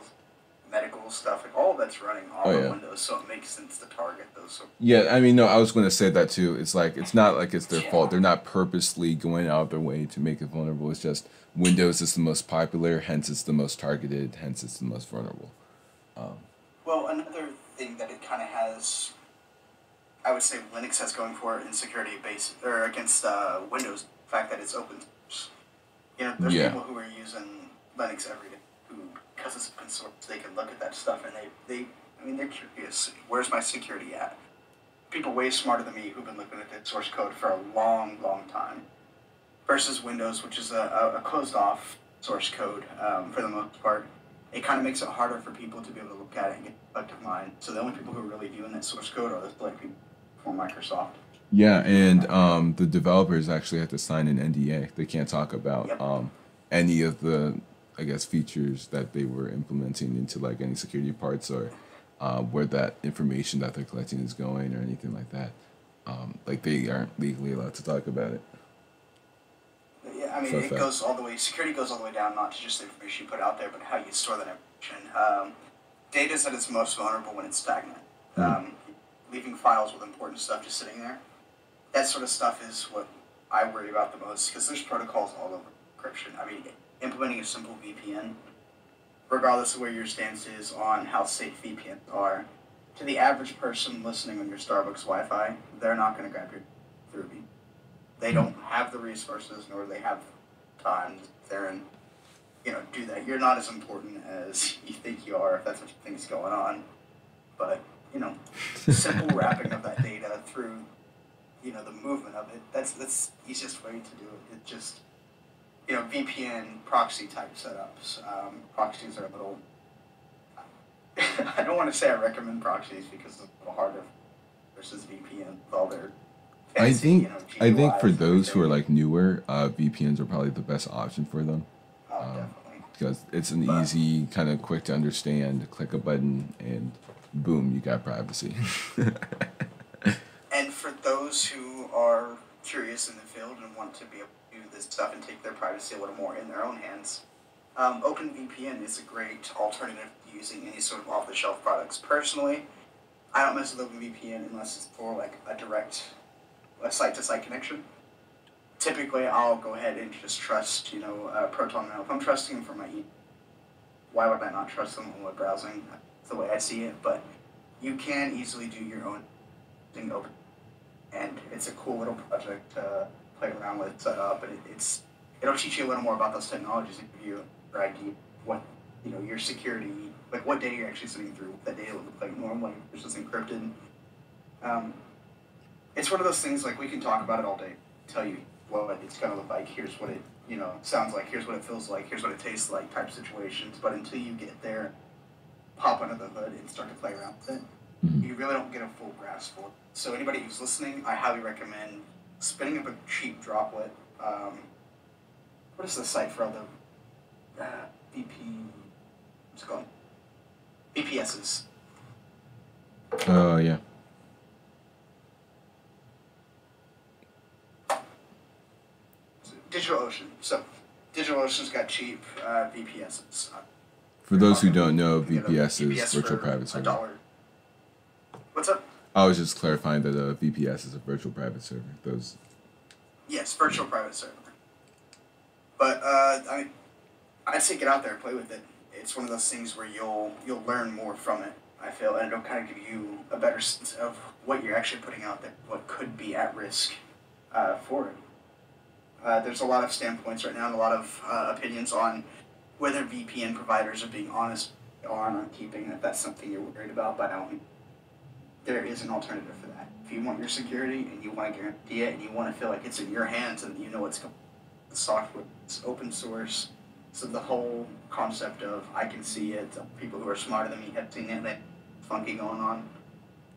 medical stuff, like all that's running all oh, yeah. on Windows, so it makes sense to target those. So yeah, I mean, no, I was going to say that too. It's like, it's not like it's their yeah. fault. They're not purposely going out of their way to make it vulnerable. It's just Windows is the most popular, hence it's the most targeted, hence it's the most vulnerable. Um, well, another thing that it kind of has, I would say Linux has going for it in security base, or against uh, Windows, the fact that it's open source. You know, there's yeah. people who are using Linux every day. Because it's open source, they can look at that stuff and they, they, I mean, they're curious. Where's my security at? People way smarter than me who've been looking at that source code for a long, long time. Versus Windows, which is a, a closed-off source code um, for the most part. It kind of makes it harder for people to be able to look at it and get a collective mind. So the only people who are really viewing that source code are the like people from Microsoft. Yeah, and um, the developers actually have to sign an N D A. They can't talk about yep. um, any of the... I guess, features that they were implementing into, like, any security parts or uh, where that information that they're collecting is going or anything like that. Um, like they aren't legally allowed to talk about it. Yeah, I mean, so it goes all the way, security goes all the way down, not to just the information you put out there, but how you store that information. Um, data is at its most vulnerable when it's stagnant. Mm-hmm. um, leaving files with important stuff just sitting there. That sort of stuff is what I worry about the most, because there's protocols all over encryption. I mean, implementing a simple V P N, regardless of where your stance is on how safe V P Ns are, to the average person listening on your Starbucks Wi-Fi, they're not going to grab your through me. They don't have the resources, nor do they have time there and, you know, do that. You're not as important as you think you are, if that's what you think is going on. But, you know, simple wrapping of that data through, you know, the movement of it, that's that's the easiest way to do it. It just, you know, V P N proxy type setups. Um, proxies are a little... I don't want to say I recommend proxies because it's harder versus V P N with all their fancy, I think you know, I think for those who are like newer, uh, V P Ns are probably the best option for them. Oh, um, definitely. Because it's an but, easy, kind of quick to understand. Click a button and boom, you got privacy. And for those who are curious in the field and want to be able to do this stuff and take their privacy a little more in their own hands, um, OpenVPN is a great alternative to using any sort of off-the-shelf products. Personally, I don't mess with OpenVPN unless it's for like a direct a site-to-site connection. Typically, I'll go ahead and just trust, you know, uh, ProtonMail. If I'm trusting them for my email, why would I not trust them when we're browsing? That's the way I see it. But you can easily do your own thing open. And it's a cool little project to uh, play around with, set up, and it, it's it'll teach you a little more about those technologies and give you your idea what you know your security, like what data you're actually sending through, what that data will look like normally, which is encrypted. Um, it's one of those things like we can talk about it all day, tell you what it's gonna look like, here's what it you know sounds like, here's what it feels like, here's what it tastes like type situations, but until you get there, pop under the hood and start to play around with it, you really don't get a full grasp for it. So anybody who's listening, I highly recommend spinning up a cheap droplet. Um, what is the site for all the uh, V P? What's it called? V P Ss. Oh uh, yeah. DigitalOcean. So DigitalOcean's got cheap uh, V P Ss. For those who don't know, V P S is virtual private server. What's up? I was just clarifying that a V P S is a virtual private server. Those. Yes, virtual private server. But uh, I mean, I'd say get out there and play with it. It's one of those things where you'll you'll learn more from it, I feel, and it'll kind of give you a better sense of what you're actually putting out there, what could be at risk uh, for it. Uh, there's a lot of standpoints right now and a lot of uh, opinions on whether V P N providers are being honest on on keeping if that's something you're worried about, but I don't. There is an alternative for that. If you want your security and you want to guarantee it and you want to feel like it's in your hands and you know what's going on, the software is open source. So the whole concept of I can see it, people who are smarter than me have seen it, that funky going on.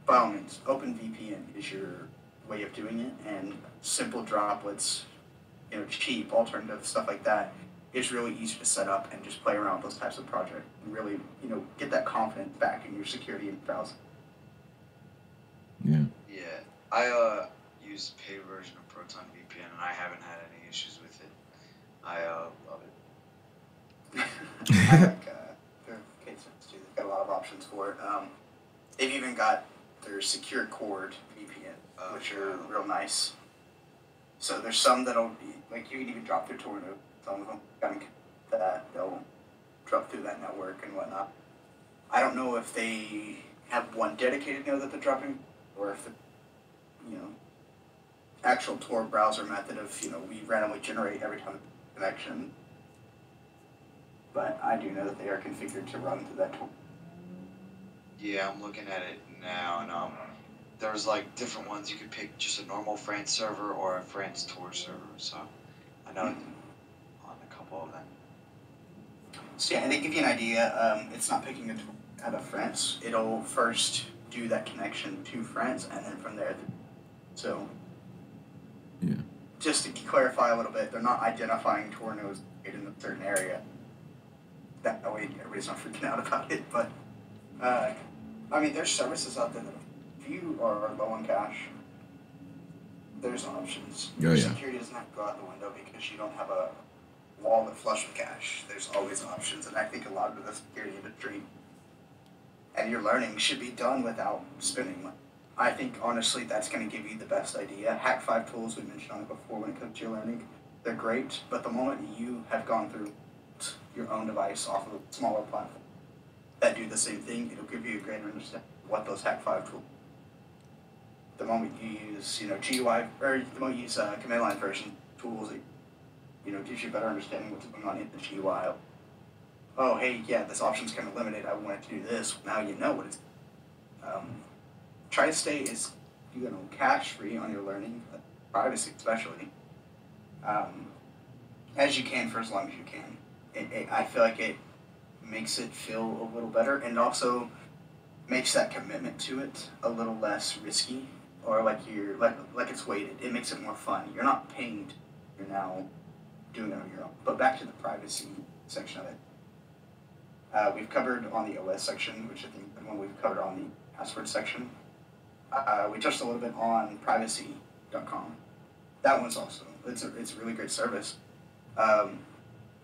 By all means, OpenVPN is your way of doing it, and simple droplets, you know, cheap alternative stuff like that is really easy to set up and just play around with those types of projects and really, you know, get that confidence back in your security and browsing. Yeah. Yeah. I uh, use paid version of Proton V P N and I haven't had any issues with it. I uh, love it. I like uh, their case too. They've got a lot of options for it. Um, they've even got their secure cord V P N, oh, which are yeah. real nice. So there's some that'll be like you can even drop through Tor. Some of them kind of that they'll drop through that network and whatnot. I don't know if they have one dedicated node that they're dropping. Or if the, you know, actual Tor browser method of, you know, we randomly generate every time a connection. But I do know that they are configured to run through that Tor. Yeah, I'm looking at it now, and um, there was, like, different ones. You could pick just a normal France server or a France Tor server, so I know mm-hmm. on a couple of them. So, yeah, and they give you an idea. Um, it's not picking a Tor out of France. It'll first... do that connection to friends, and then from there, so yeah. Just to clarify a little bit, they're not identifying Tor nodes in a certain area. That way, everybody's not freaking out about it. But uh, I mean, there's services out there that if you are low on cash, there's options. Oh, your yeah. security does not go out the window because you don't have a wallet flush with cash. There's always options, and I think a lot of the security industry and your learning should be done without spending money. I think, honestly, that's going to give you the best idea. Hak five tools, we mentioned on it before when it comes to your learning, they're great, but the moment you have gone through your own device off of a smaller platform that do the same thing, it'll give you a greater understanding of what those Hak five tools. The moment you use, you know, G U I, or the moment you use uh, command line version tools, it, you know, gives you a better understanding what's going on in the G U I. Oh, hey, yeah, this option's kind of limited. I wanted to do this. Now you know what it's. Um, Try to stay as, you know, cash free on your learning, privacy especially, um, as you can for as long as you can. It, it, I feel like it makes it feel a little better, and also makes that commitment to it a little less risky, or like you're like like it's weighted. It makes it more fun. You're not pinged. You're now doing it on your own. But back to the privacy section of it. Uh, we've covered on the O S section, which I think the one we've covered on the password section. Uh, we touched a little bit on privacy dot com. That one's awesome. It's a, it's a really great service. Um,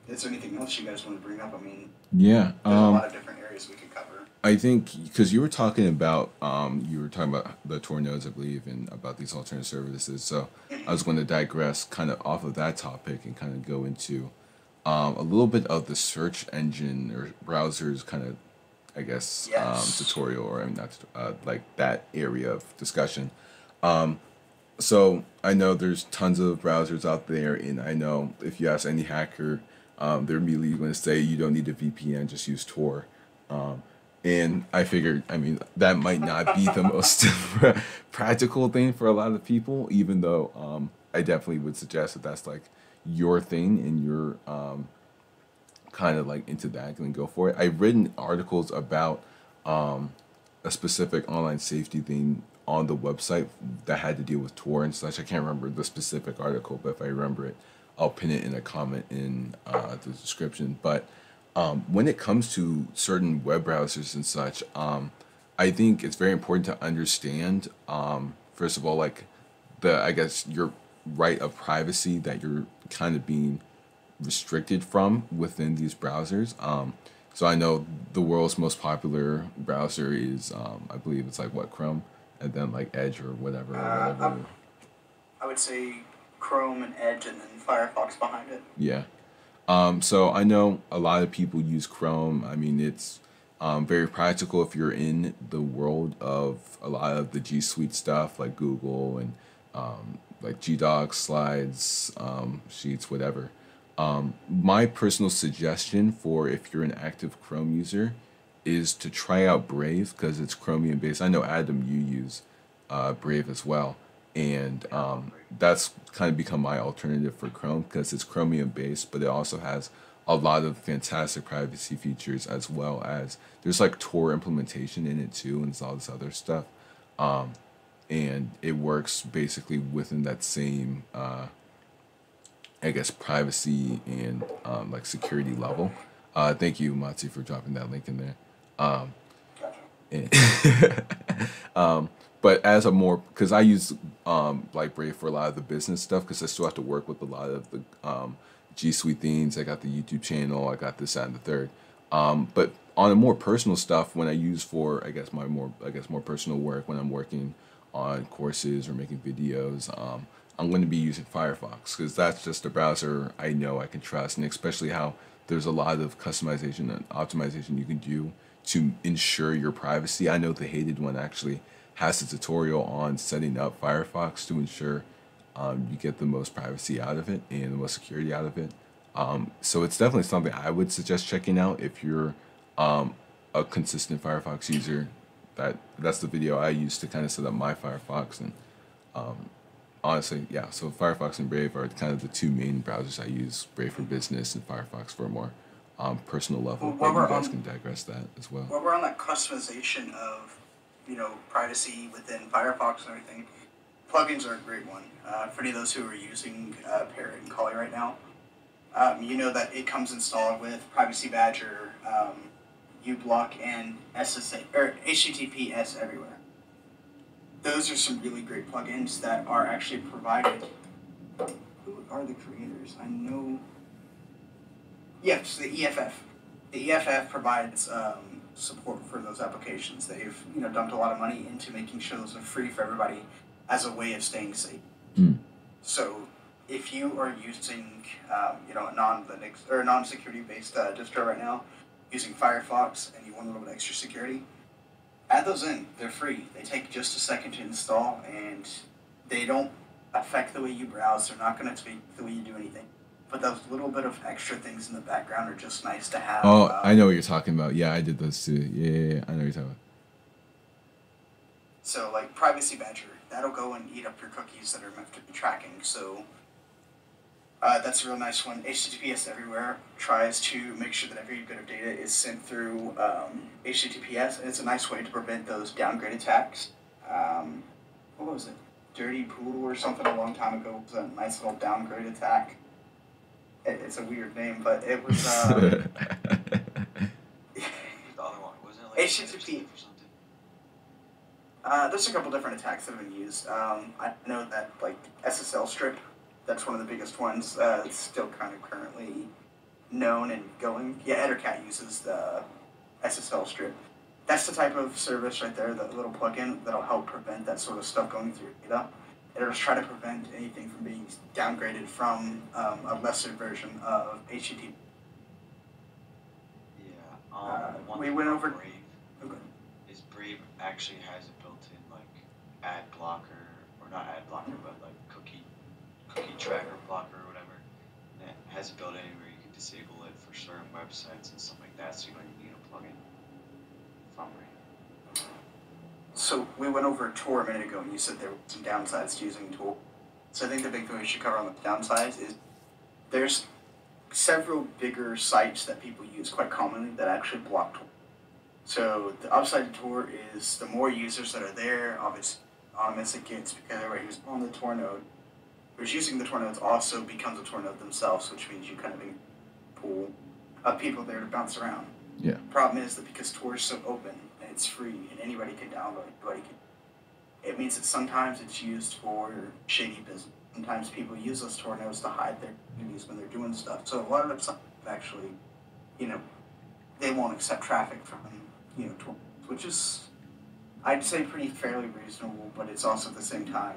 is there anything else you guys want to bring up? I mean, yeah, there's um, a lot of different areas we could cover. I think because you were talking about um, you were talking about the Tor nodes, I believe, and about these alternative services. So I was going to digress kind of off of that topic and kind of go into um, a little bit of the search engine or browsers kind of. I guess, yes. um, tutorial or I mean, not, uh, like that area of discussion. Um, so I know there's tons of browsers out there, and I know if you ask any hacker, um, they're immediately going to say you don't need a V P N, just use Tor. Um, and I figured, I mean, that might not be the most practical thing for a lot of people, even though um, I definitely would suggest that that's like your thing and your um, kind of like into that and go for it. I've written articles about um, a specific online safety thing on the website that had to deal with Tor and such. I can't remember the specific article, but if I remember it, I'll pin it in a comment in uh, the description. But um, when it comes to certain web browsers and such, um, I think it's very important to understand, um, first of all, like the, I guess, your right of privacy that you're kind of being restricted from within these browsers. Um, so I know the world's most popular browser is, um, I believe it's like what, Chrome, and then like Edge or whatever. Uh, whatever. Um, I would say Chrome and Edge, and then Firefox behind it. Yeah. Um, so I know a lot of people use Chrome. I mean, it's um, very practical if you're in the world of a lot of the G Suite stuff, like Google and um, like G Docs, Slides, um, Sheets, whatever. Um, my personal suggestion for if you're an active Chrome user is to try out Brave, because it's Chromium based. I know, Adam, you use uh, Brave as well, and um, that's kind of become my alternative for Chrome because it's Chromium based, but it also has a lot of fantastic privacy features, as well as there's like Tor implementation in it too, and all this other stuff, um, and it works basically within that same uh, I guess privacy and um, like security level. Uh, thank you, Matsi, for dropping that link in there. Um, and um, but as a more, because I use um, like Brave for a lot of the business stuff, because I still have to work with a lot of the um, G Suite themes. I got the YouTube channel. I got this, that, and the third. Um, but on a more personal stuff, when I use for I guess my more I guess more personal work, when I'm working on courses or making videos. Um, I'm going to be using Firefox because that's just a browser I know I can trust, and especially how there's a lot of customization and optimization you can do to ensure your privacy. I know The Hated One actually has a tutorial on setting up Firefox to ensure um, you get the most privacy out of it and the most security out of it. Um, so it's definitely something I would suggest checking out if you're um, a consistent Firefox user. That that's the video I used to kind of set up my Firefox, and um, honestly, yeah, so Firefox and Brave are kind of the two main browsers I use, Brave for business and Firefox for a more um, personal level. Well, but you guys on, can digress that as well. Well, we're on that customization of, you know, privacy within Firefox and everything. Plugins are a great one. Uh, for any of those who are using uh, Parrot and Kali right now, um, you know that it comes installed with Privacy Badger, um, uBlock, and S S A, or H T T P S Everywhere. those are some really great plugins that are actually provided. Who are the creators? I know. Yes, the E F F. The E F F provides um, support for those applications. They've you know dumped a lot of money into making sure those are free for everybody as a way of staying safe. Mm. So if you are using um, you know a non-Linux or non-security based uh, distro right now, using Firefox, and you want a little bit extra security, add those in. They're free. They take just a second to install, and they don't affect the way you browse. They're not going to tweak the way you do anything. But those little bit of extra things in the background are just nice to have. Oh, um, I know what you're talking about. Yeah, I did those too. Yeah, yeah, yeah. I know what you're talking about. So, like Privacy Badger, that'll go and eat up your cookies that are meant to be tracking. So uh, that's a real nice one. H T T P S Everywhere tries to make sure that every bit of data is sent through um, H T T P S, and it's a nice way to prevent those downgrade attacks. Um, what was it? Dirty Pool or something a long time ago was a nice little downgrade attack. It's a weird name, but it was, um... the other one, wasn't it? Like H T T P. Uh, there's a couple different attacks that have been used. Um, I know that, like, S S L strip, that's one of the biggest ones. Uh, it's still kind of currently known and going. Yeah, Edercat uses the S S L strip. That's the type of service right there, that little plugin that'll help prevent that sort of stuff going through your data. It'll just try to prevent anything from being downgraded from um, a lesser version of H T T P. Yeah. Um, uh, one we went over. Brave okay. Is Brave actually has a built-in like ad blocker, or not ad blocker, but like cookie cookie tracker blocker or whatever. And it has a built-in where you can disable it for certain websites and stuff like that. So you don't need a plugin from Brave. So we went over Tor a minute ago, and you said there were some downsides to using Tor. So I think the big thing we should cover on the downsides is there's several bigger sites that people use quite commonly that actually block Tor. So the upside to Tor is the more users that are there, obviously anonymous it gets because everybody who's on the Tor node, who's using the Tor nodes also becomes a Tor node themselves, which means you kind of a pool of people there to bounce around. Yeah. Problem is that because Tor is so open, it's free and anybody can download it. Anybody can. It means that sometimes it's used for shady business. Sometimes people use those Tor nodes to hide their communities when they're doing stuff. So a lot of them actually, you know, they won't accept traffic from, you know, Tor, which is, I'd say, pretty fairly reasonable. But it's also at the same time,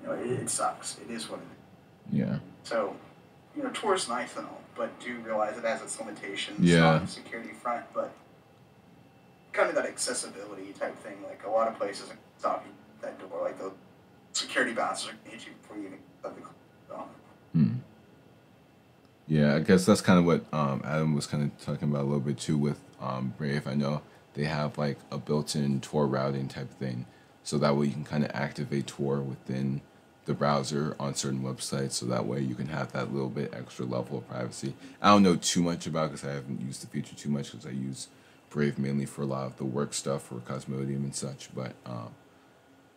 you know, it, it sucks. It is what it is. Yeah. So, you know, Tor's nice and all, but do realize it has its limitations. Yeah. On the security front, but kind of that accessibility type thing, like a lot of places can stop you at that door, like the security bouncers can hit you before you even get the door. Hmm. Yeah, I guess that's kind of what um, Adam was kind of talking about a little bit too with um, Brave. I know they have like a built-in Tor routing type thing, so that way you can kind of activate Tor within the browser on certain websites, so that way you can have that little bit extra level of privacy. I don't know too much about because I haven't used the feature too much because I use Brave mainly for a lot of the work stuff for Cosmodium and such, but um,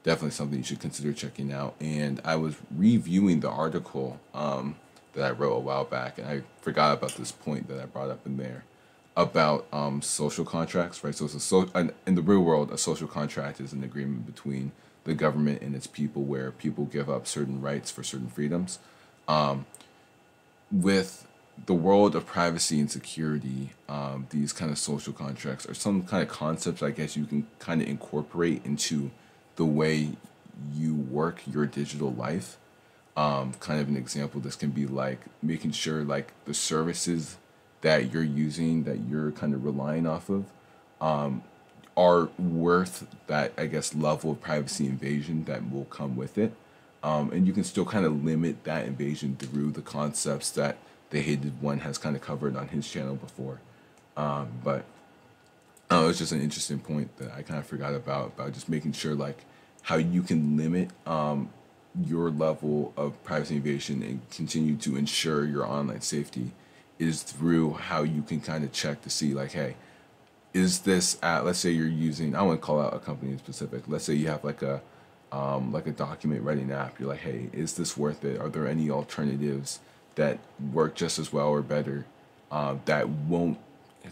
definitely something you should consider checking out. And I was reviewing the article um, that I wrote a while back, and I forgot about this point that I brought up in there about um, social contracts, right? So, it's a so in the real world, a social contract is an agreement between the government and its people where people give up certain rights for certain freedoms. Um, with the world of privacy and security, um, these kind of social contracts are some kind of concepts, I guess, you can kind of incorporate into the way you work your digital life. Um, kind of an example, this can be like making sure like the services that you're using, that you're kind of relying off of, um, are worth that, I guess, level of privacy invasion that will come with it. Um, and you can still kind of limit that invasion through the concepts that The Hated One has kind of covered on his channel before, um, but uh, it was just an interesting point that I kind of forgot about, about just making sure like how you can limit um, your level of privacy invasion and continue to ensure your online safety is through how you can kind of check to see like, hey, is this at, let's say you're using, I want to call out a company in specific, let's say you have like a um, like a document writing app, you're like, hey, is this worth it? Are there any alternatives that work just as well or better, uh, that won't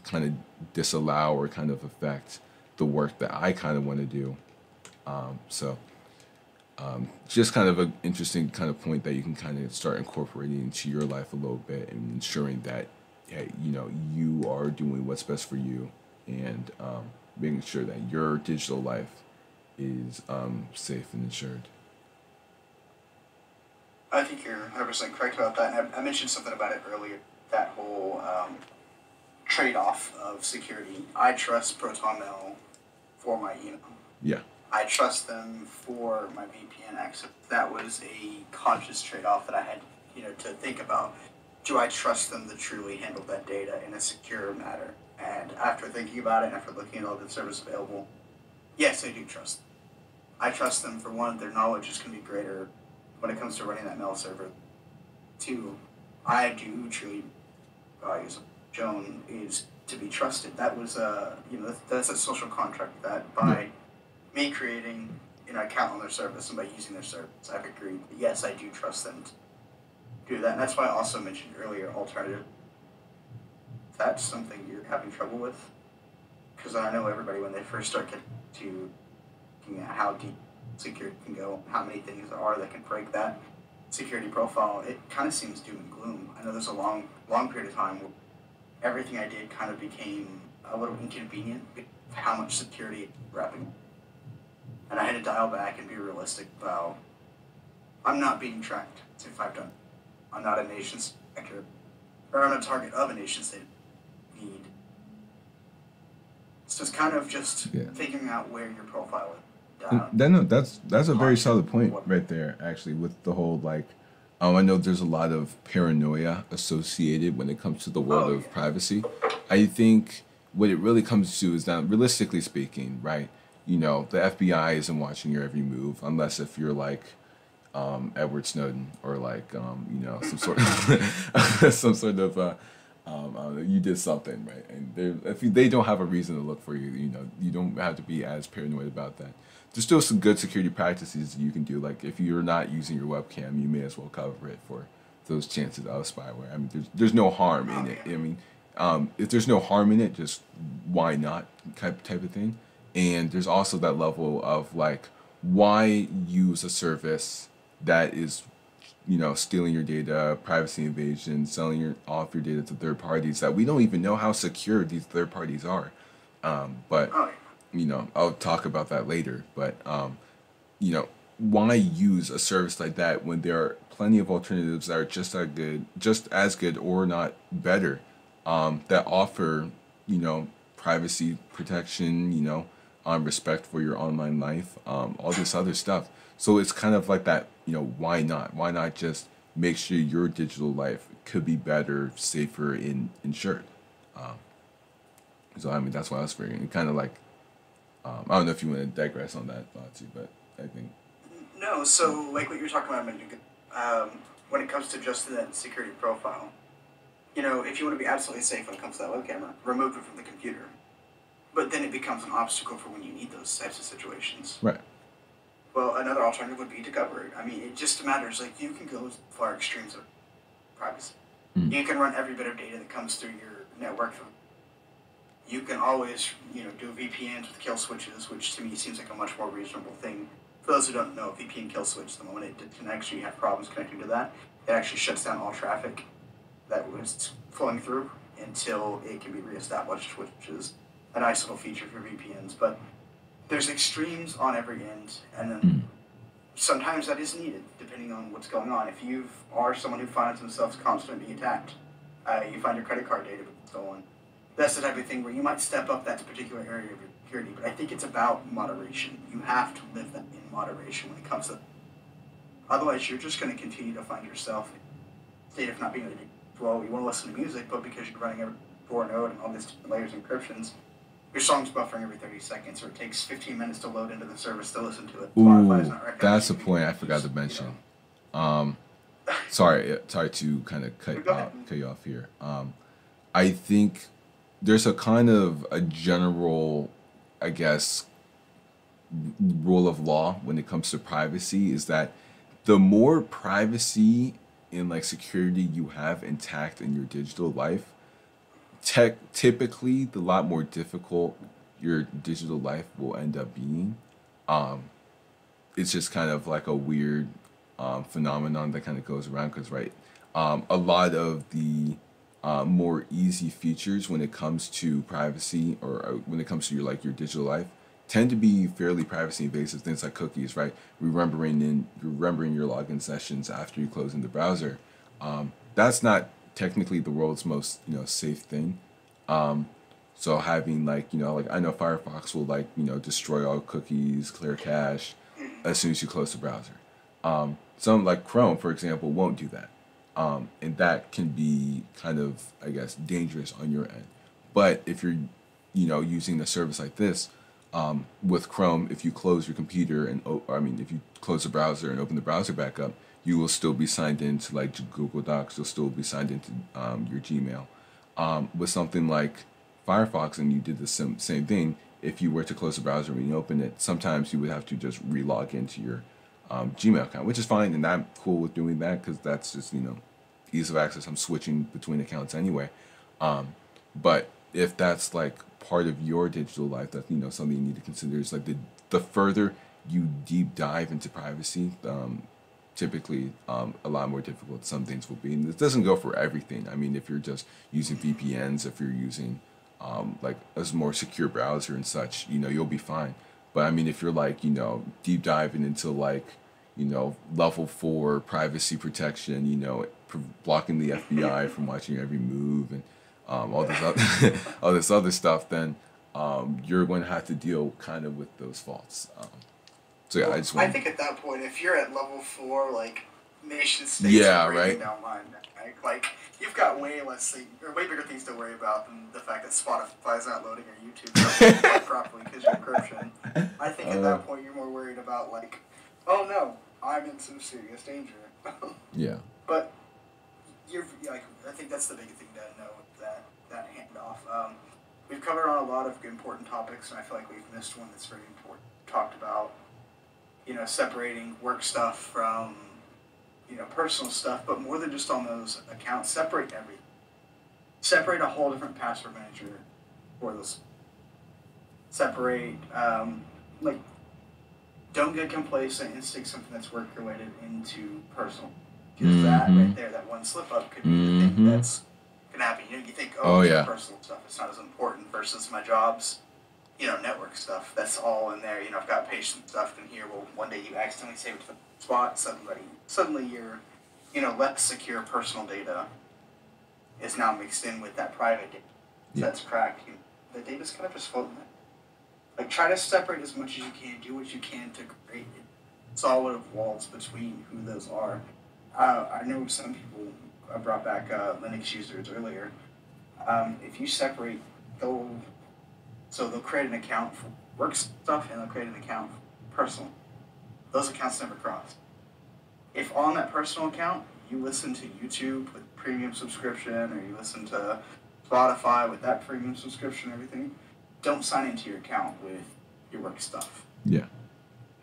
kind of disallow or kind of affect the work that I kind of want to do? Um, so um, just kind of an interesting kind of point that you can kind of start incorporating into your life a little bit and ensuring that, hey, you know, you are doing what's best for you and um, making sure that your digital life is um, safe and insured. I think you're one hundred percent correct about that. And I, I mentioned something about it earlier, that whole um, trade-off of security. I trust ProtonMail for my email. Yeah. I trust them for my V P N access. That was a conscious trade-off that I had, you know, to think about. Do I trust them to truly handle that data in a secure manner? And after thinking about it, and after looking at all the service available, yes, I do trust them. I trust them for one, their knowledge is going to be greater when it comes to running that mail server. Two, I do truly value uh, Joan is to be trusted. That was a, you know, that's a social contract that by me creating an account on their service and by using their service, I've agreed that yes, I do trust them to do that. And that's why I also mentioned earlier alternative. If that's something you're having trouble with, because I know everybody when they first start getting to looking at how deep security can go, how many things there are that can break that security profile, it kind of seems doom and gloom. I know there's a long, long period of time where everything I did kind of became a little inconvenient with how much security wrapping. And I had to dial back and be realistic about, I'm not being tracked if I've done. I'm not a nation actor, or I'm a target of a nation state need. So it's kind of just yeah. figuring out where your profile is. Uh, that, no, that's that's a very solid point right there, actually, with the whole, like, um, I know there's a lot of paranoia associated when it comes to the world oh, of yeah. privacy. I think what it really comes to is that, realistically speaking, right, you know, the F B I isn't watching your every move, unless if you're, like, um, Edward Snowden or, like, um, you know, some sort of, some sort of, uh, um, I don't know, you did something, right, and if you, they don't have a reason to look for you, you know, you don't have to be as paranoid about that. There's still some good security practices you can do. Like if you're not using your webcam, you may as well cover it for those chances of spyware. I mean, there's there's no harm in it. I mean, um, if there's no harm in it, just why not type type of thing. And there's also that level of like, why use a service that is, you know, stealing your data, privacy invasion, selling your off your data to third parties that we don't even know how secure these third parties are. Um, but. You know, I'll talk about that later, but, um, you know, why use a service like that when there are plenty of alternatives that are just as good, just as good or not better, um, that offer, you know, privacy protection, you know, um, respect for your online life, um, all this other stuff. So it's kind of like that, you know, why not? Why not just make sure your digital life could be better, safer, and insured? Um, so, I mean, that's why I was figuring, kind of like, Um, I don't know if you want to digress on that, Authy, but I think... No, so, like what you were talking about, um, when it comes to just that security profile, you know, if you want to be absolutely safe when it comes to that web camera, remove it from the computer. But then it becomes an obstacle for when you need those types of situations. Right. Well, another alternative would be to cover it. I mean, it just matters. Like, you can go far extremes of privacy. Mm. You can run every bit of data that comes through your network. You can always, you know, do V P Ns with kill switches, which to me seems like a much more reasonable thing. For those who don't know, V P N kill switch, the moment it connects, you have problems connecting to that. It actually shuts down all traffic that was flowing through until it can be reestablished, which is a nice little feature for V P Ns. But there's extremes on every end, and then sometimes that is needed, depending on what's going on. If you are someone who finds themselves constantly being attacked, uh, you find your credit card data stolen. That's the type of thing where you might step up that particular area of security, but I think it's about moderation. You have to live that in moderation when it comes to that. Otherwise, you're just going to continue to find yourself in a state of not being able to do well. You want to listen to music, but because you're running every four node and all these different layers of encryptions, your song's buffering every thirty seconds, or it takes fifteen minutes to load into the service to listen to it. Ooh, that's a point I forgot to mention. You know. um, sorry, sorry to kind of cut, out, cut you off here. Um, I think... There's a kind of a general, I guess, rule of law when it comes to privacy is that the more privacy and like security you have intact in your digital life, tech, typically the lot more difficult your digital life will end up being. um, it's just kind of like a weird um, phenomenon that kind of goes around because, right, um, a lot of the uh, more easy features when it comes to privacy or uh, when it comes to your like your digital life tend to be fairly privacy invasive things like cookies, right? Remembering in remembering your login sessions after you close in the browser. Um, that's not technically the world's most you know safe thing. Um, so having like you know like I know Firefox will like you know destroy all cookies, clear cache as soon as you close the browser. Um, some like Chrome, for example, won't do that, um, and that can be kind of I guess dangerous on your end. But if you're you know using a service like this. Um, with Chrome, if you close your computer and I mean, if you close the browser and open the browser back up, you will still be signed into like Google Docs. You'll still be signed into um, your Gmail. Um, with something like Firefox, and you did the same same thing. If you were to close the browser and open it, sometimes you would have to just relog into your um, Gmail account, which is fine, and I'm cool with doing that because that's just you know ease of access. I'm switching between accounts anyway, um, but if that's like part of your digital life, that you know something you need to consider is like the the further you deep dive into privacy, um, typically um, a lot more difficult some things will be. And this doesn't go for everything. I mean, if you're just using V P Ns, if you're using um, like a more secure browser and such, you know you'll be fine. But I mean, if you're like you know deep diving into like you know level four privacy protection, you know blocking the F B I from watching every move and Um, all this other, all this other stuff, then um, you're going to have to deal kind of with those faults. Um, so yeah, well, I just want. I think at that point, if you're at level four, like nation states, yeah, right. Don't mind, right? Like you've got way less, sleep, or way bigger things to worry about than the fact that Spotify's not loading your YouTube properly, properly because your encryption. I think uh, at that point, you're more worried about like, oh no, I'm in some serious danger. Yeah. But you're like, I think that's the biggest thing to know. That, that handoff. Um, we've covered on a lot of important topics, and I feel like we've missed one that's very important. We've talked about, you know, separating work stuff from, you know, personal stuff, but more than just on those accounts, separate everything. Separate a whole different password manager for those. Separate, um, like, don't get complacent and stick something that's work-related into personal. Because mm-hmm. that right there, that one slip-up could be mm-hmm. the thing that's can happen. You know, you think, oh, oh yeah. personal stuff, it's not as important versus my job's, you know, network stuff. That's all in there. You know, I've got patient stuff in here. Well, one day you accidentally save it to the spot. Suddenly, suddenly your, you know, less secure personal data is now mixed in with that private data. Yeah. That's cracked. You know, the data's kind of just floating there. Like, try to separate as much as you can. Do what you can to create solid walls between who those are. Uh, I know some people... I brought back uh, Linux users earlier. Um, if you separate, they'll so they'll create an account for work stuff and they'll create an account for personal. Those accounts never cross. If on that personal account you listen to YouTube with premium subscription or you listen to Spotify with that premium subscription and everything, don't sign into your account with your work stuff. Yeah.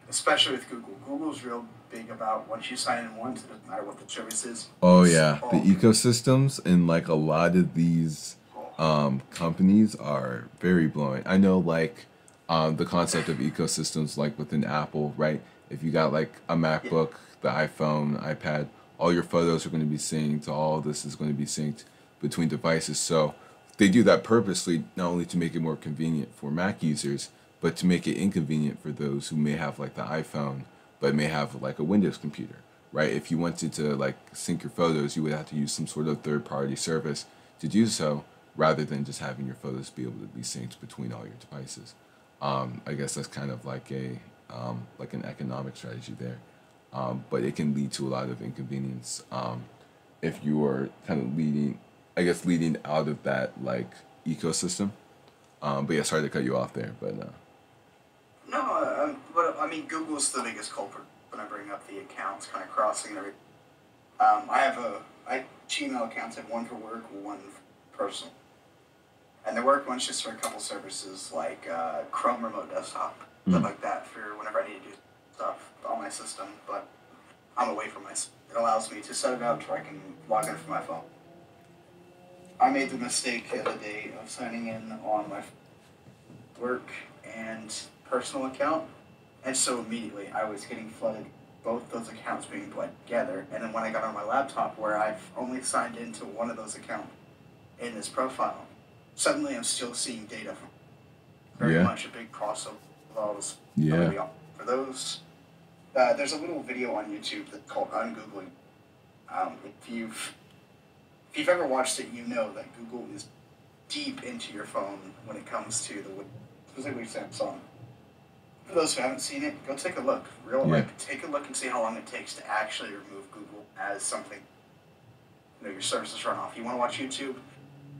Especially with Google. Google's real big about once you sign in once, it doesn't matter what the service is. Oh, yeah. The ecosystems in, like, a lot of these um, companies are very blowing. I know, like, um, the concept of ecosystems, like, within Apple, right? If you got, like, a MacBook, the iPhone, iPad, all your photos are going to be synced. All this is going to be synced between devices. So they do that purposely, not only to make it more convenient for Mac users, but to make it inconvenient for those who may have like the iPhone, but may have like a Windows computer, right? If you wanted to like sync your photos, you would have to use some sort of third-party service to do so, rather than just having your photos be able to be synced between all your devices. Um, I guess that's kind of like a um, like an economic strategy there, um, but it can lead to a lot of inconvenience um, if you are kind of leading, I guess, leading out of that like ecosystem. Um, but yeah, sorry to cut you off there, but. Uh, No, uh, but I mean, Google's the biggest culprit when I bring up the accounts, kind of crossing and everything. Um, I have a, I Gmail accounts, I have one for work, one for personal. And the work one's just for a couple services, like uh, Chrome Remote Desktop, mm-hmm. stuff like that, for whenever I need to do stuff on my system, but I'm away from my, it allows me to set it up where I can log in from my phone. I made the mistake the other day of signing in on my work and personal account And so immediately I was getting flooded, both those accounts being bled together. And then when I got on my laptop, where I've only signed into one of those accounts in this profile, suddenly I'm still seeing data from very yeah. much a big crossover of those. Yeah. For those, uh, there's a little video on YouTube that's called Ungoogling. Um, if you've if you've ever watched it, you know that Google is deep into your phone when it comes to the specifically Samsung. For those who haven't seen it, go take a look. Real yeah. quick, take a look and see how long it takes to actually remove Google as something. You know, your services run off. You want to watch YouTube?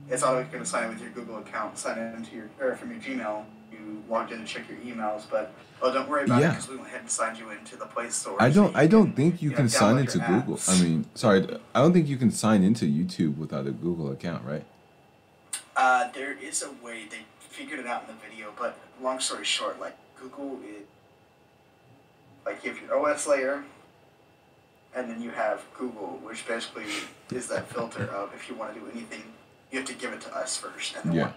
It's always going to sign in with your Google account, sign in to your or from your Gmail. You logged in to check your emails, but oh, don't worry about yeah. it because we went ahead and signed you into the Play Store. I don't. So I don't can, think you, you can know, sign into Google. Apps. I mean, sorry, I don't think you can sign into YouTube without a Google account, right? Uh, there is a way. They figured it out in the video, but long story short, like. Google is, like you have your O S layer, and then you have Google, which basically is that filter of if you want to do anything, you have to give it to us first, and then yeah.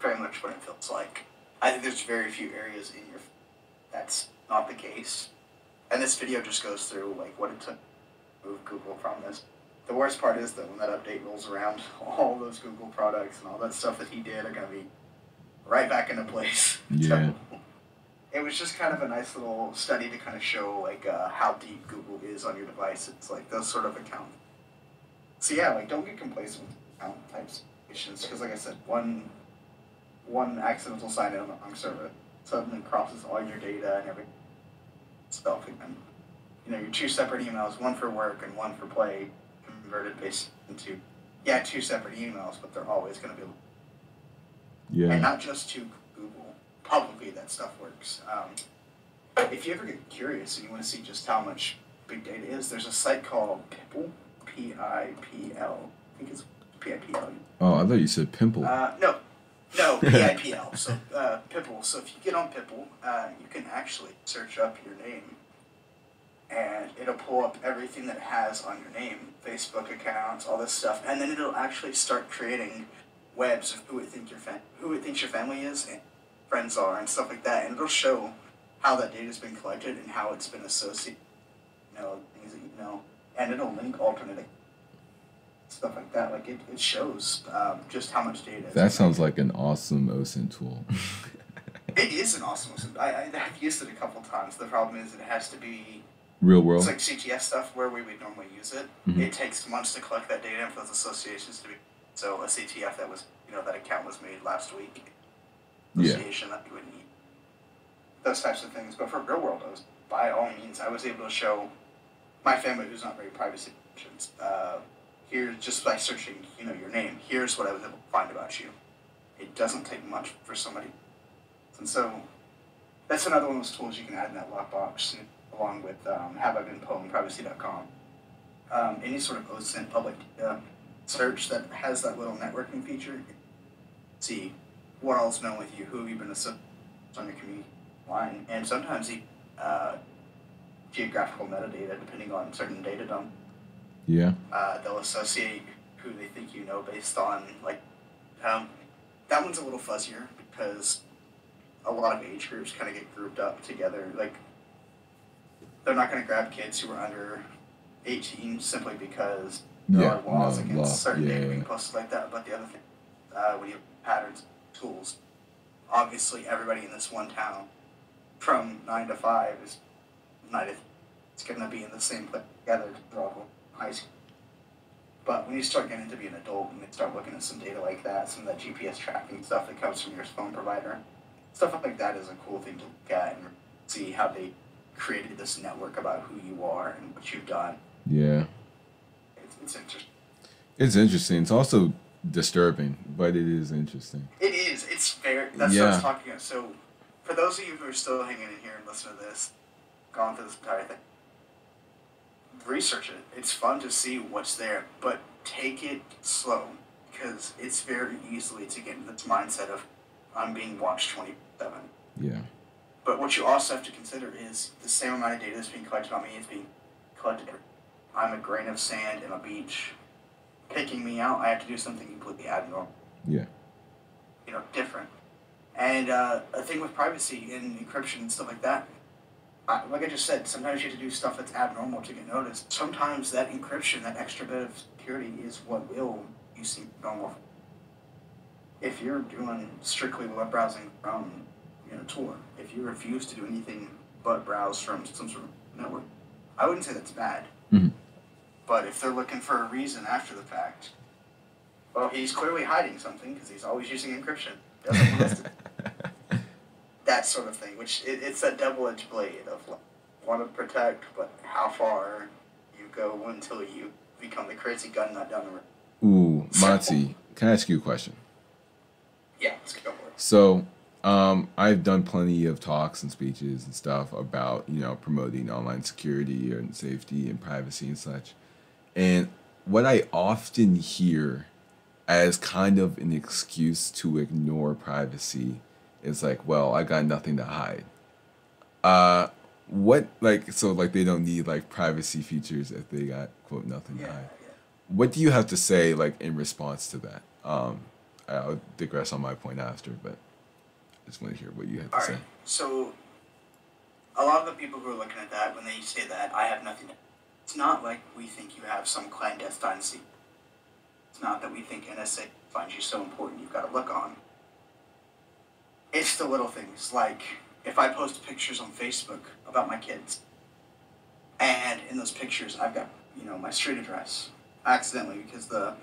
very much what it feels like. I think there's very few areas in your that's not the case, and this video just goes through like what it took to move Google from this. The worst part is that when that update rolls around, all those Google products and all that stuff that he did are gonna be right back into place. Yeah. So, it was just kind of a nice little study to kind of show like uh, how deep Google is on your device. It's like those sort of accounts. So yeah, like don't get complacent with account type situations because like I said, one one accidental sign in on the wrong server suddenly crosses all your data and everything. Stuff and you know your two separate emails, one for work and one for play, converted based into yeah two separate emails, but they're always going to be. Yeah. And not just to Google. Publicly, that stuff works. Um, if you ever get curious and you want to see just how much big data is, there's a site called Pipl, P I P L. I think it's P I P L. Oh, I thought you said Pimple. Uh, no, no, P I P L. So uh, Pipl. So if you get on Pipl, uh, you can actually search up your name, and it'll pull up everything that it has on your name, Facebook accounts, all this stuff, and then it'll actually start creating webs of who it think your fa who it thinks your family is and friends are and stuff like that, and it'll show how that data's been collected and how it's been associated, you know, things that you know, and it'll link alternate stuff like that. Like it, it shows um, just how much data. That is sounds like an awesome OSINT tool. It is an awesome OSINT. I, I have used it a couple times. The problem is it has to be real world. It's like C T S stuff where we would normally use it. Mm-hmm. It takes months to collect that data and for those associations to be. So a C T F that was, you know, that account was made last week. Association yeah. that you would need. Those types of things. But for real world, I was, by all means, I was able to show my family who's not very privacy conscious. Uh, here's just by searching, you know, your name. Here's what I was able to find about you. It doesn't take much for somebody. And so that's another one of those tools you can add in that lockbox, along with um, Have I Been Pwned, privacy dot com. Um, any sort of OSINT public data search that has that little networking feature. See what all's known with you, who have you been associated with on your community line, and sometimes the uh, geographical metadata, depending on certain data dump. Yeah. Uh, they'll associate who they think you know based on like. Um, that one's a little fuzzier because a lot of age groups kind of get grouped up together. Like they're not going to grab kids who are under eighteen simply because. There yeah, are laws no, against law. certain yeah, data being yeah. posted like that, but the other thing, uh, when you have patterns, tools, obviously everybody in this one town from nine to five is united. It's going to be in the same place together to draw high school. But when you start getting to be an adult and you start looking at some data like that, some of that G P S tracking stuff that comes from your phone provider, stuff like that is a cool thing to look at and see how they created this network about who you are and what you've done. Yeah. It's interesting. It's interesting. It's also disturbing, but it is interesting. It is. It's fair. That's yeah. what I was talking about. So, for those of you who are still hanging in here and listening to this, gone through this entire thing, research it. It's fun to see what's there, but take it slow because it's very easily to get into this mindset of I'm being watched twenty-seven. Yeah. But what you also have to consider is the same amount of data that's being collected on me is being collected every. I'm a grain of sand in a beach. Picking me out, I have to do something completely abnormal. Yeah. You know, different. And uh, a thing with privacy and encryption and stuff like that, like I just said, sometimes you have to do stuff that's abnormal to get noticed. Sometimes that encryption, that extra bit of security, is what will you see normal. If you're doing strictly web browsing from, you know, Tor, if you refuse to do anything but browse from some sort of network, I wouldn't say that's bad. Mm-hmm. But if they're looking for a reason after the fact, well, he's clearly hiding something because he's always using encryption. Doesn't want us to. That sort of thing, which it, it's a double-edged blade of like, want to protect, but how far you go until you become the crazy gun nut down the road. Ooh, Monty, can I ask you a question? Yeah, let's go for it. So, um, I've done plenty of talks and speeches and stuff about, you know, promoting online security and safety and privacy and such. And what I often hear as kind of an excuse to ignore privacy, it's like, well, I got nothing to hide. Uh, what, like, so, like, they don't need, like, privacy features if they got, quote, nothing yeah, to hide. Yeah. What do you have to say, like, in response to that? Um, I'll digress on my point after, but I just want to hear what you have to All say. Right. So, a lot of the people who are looking at that, when they say that, I have nothing to hide, it's not like we think you have some clandestine secret. It's not that we think N S A finds you so important you've got to look on. It's the little things, like if I post pictures on Facebook about my kids, and in those pictures I've got, you know, my street address, accidentally, because the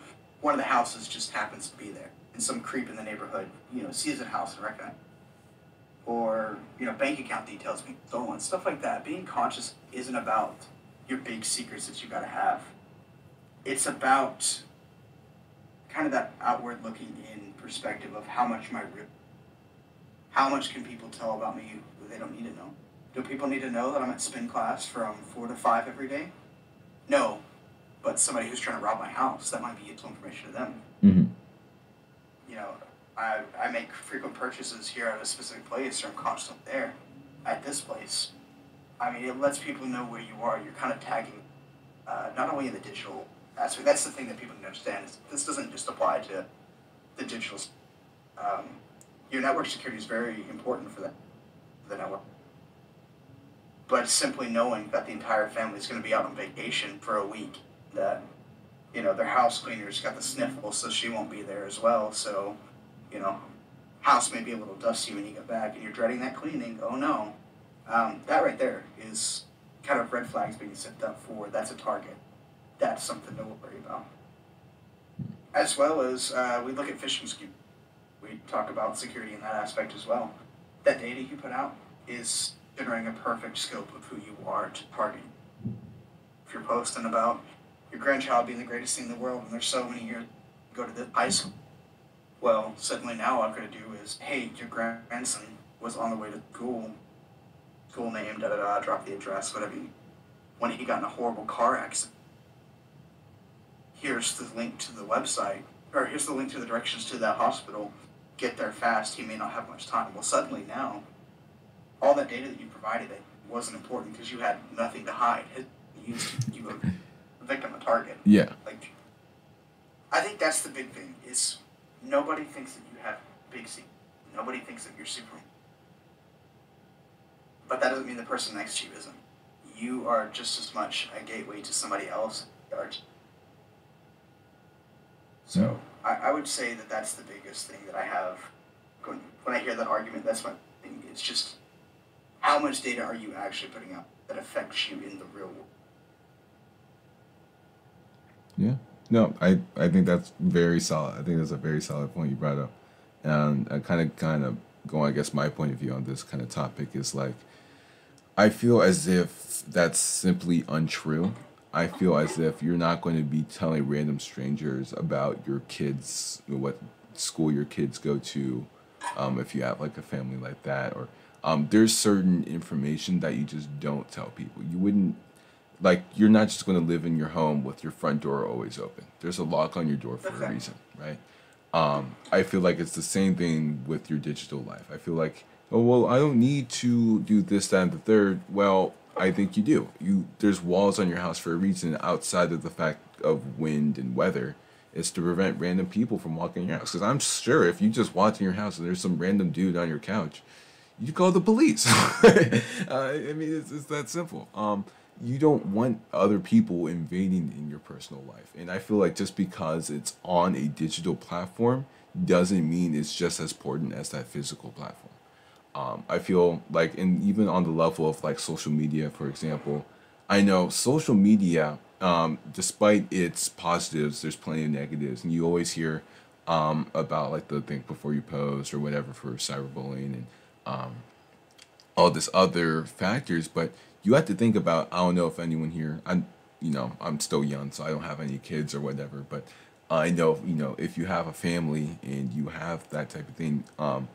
one of the houses just happens to be there, and some creep in the neighborhood, you know, sees a house and recognizes it. Or, you know, bank account details being stolen, stuff like that. Being conscious isn't about your big secrets that you gotta have. It's about kind of that outward looking in perspective of how much my real How much can people tell about me that they don't need to know? Do people need to know that I'm at spin class from four to five every day? No, but somebody who's trying to rob my house, that might be useful information to them. Mm-hmm. You know, I, I make frequent purchases here at a specific place, or I'm constantly there at this place. I mean, it lets people know where you are. You're kind of tagging, uh, not only in the digital aspect. That's the thing that people don't understand. Is this doesn't just apply to the digital. Um, Your network security is very important for that, for the network. But simply knowing that the entire family is going to be out on vacation for a week, that, you know, their house cleaner's got the sniffle, so she won't be there as well. So, you know, house may be a little dusty when you get back, and you're dreading that cleaning. Oh no, um, that right there is kind of red flags being set up for. That's a target. That's something to worry about. As well as uh, we look at phishing schemes. We talk about security in that aspect as well. That data you put out is generating a perfect scope of who you are to target. If you're posting about your grandchild being the greatest thing in the world and there's so many years go to the high school, well, suddenly now all I've got to do is, hey, your grandson was on the way to school, school name, da-da-da, drop the address, whatever. When he got in a horrible car accident, here's the link to the website, or here's the link to the directions to that hospital. Get there fast, he may not have much time. Well, suddenly now, all that data that you provided that wasn't important because you had nothing to hide. You, you were a victim, a target. Yeah. Like, I think that's the big thing, is nobody thinks that you have big secrets. Nobody thinks that you're super. But that doesn't mean the person next to you isn't. You are just as much a gateway to somebody else. So I, I would say that that's the biggest thing that I have. When, when I hear that argument, that's my thing. It's just how much data are you actually putting out that affects you in the real world? Yeah. No, I, I think that's very solid. I think that's a very solid point you brought up. And I kind of kind of go, I guess my point of view on this kind of topic is like, I feel as if that's simply untrue. I feel as if you're not going to be telling random strangers about your kids, what school your kids go to, um, if you have like a family like that, or um, there's certain information that you just don't tell people. You wouldn't, like, you're not just going to live in your home with your front door always open. There's a lock on your door for okay. a reason, right? Um, I feel like it's the same thing with your digital life. I feel like, oh, well, I don't need to do this, that, and the third. Well, I think you do. You There's walls on your house for a reason outside of the fact of wind and weather is to prevent random people from walking in your house. Because I'm sure if you just walked in your house and there's some random dude on your couch, you call the police. uh, I mean, it's, it's that simple. Um, you don't want other people invading in your personal life. And I feel like just because it's on a digital platform doesn't mean it's just as important as that physical platform. Um, I feel like, and even on the level of like social media, for example, I know social media, um, despite its positives, there's plenty of negatives. And you always hear um, about like the think before you post or whatever for cyberbullying and um, all this other factors. But you have to think about, I don't know if anyone here, I'm, you know, I'm still young, so I don't have any kids or whatever. But I know, you know, if you have a family and you have that type of thing, um,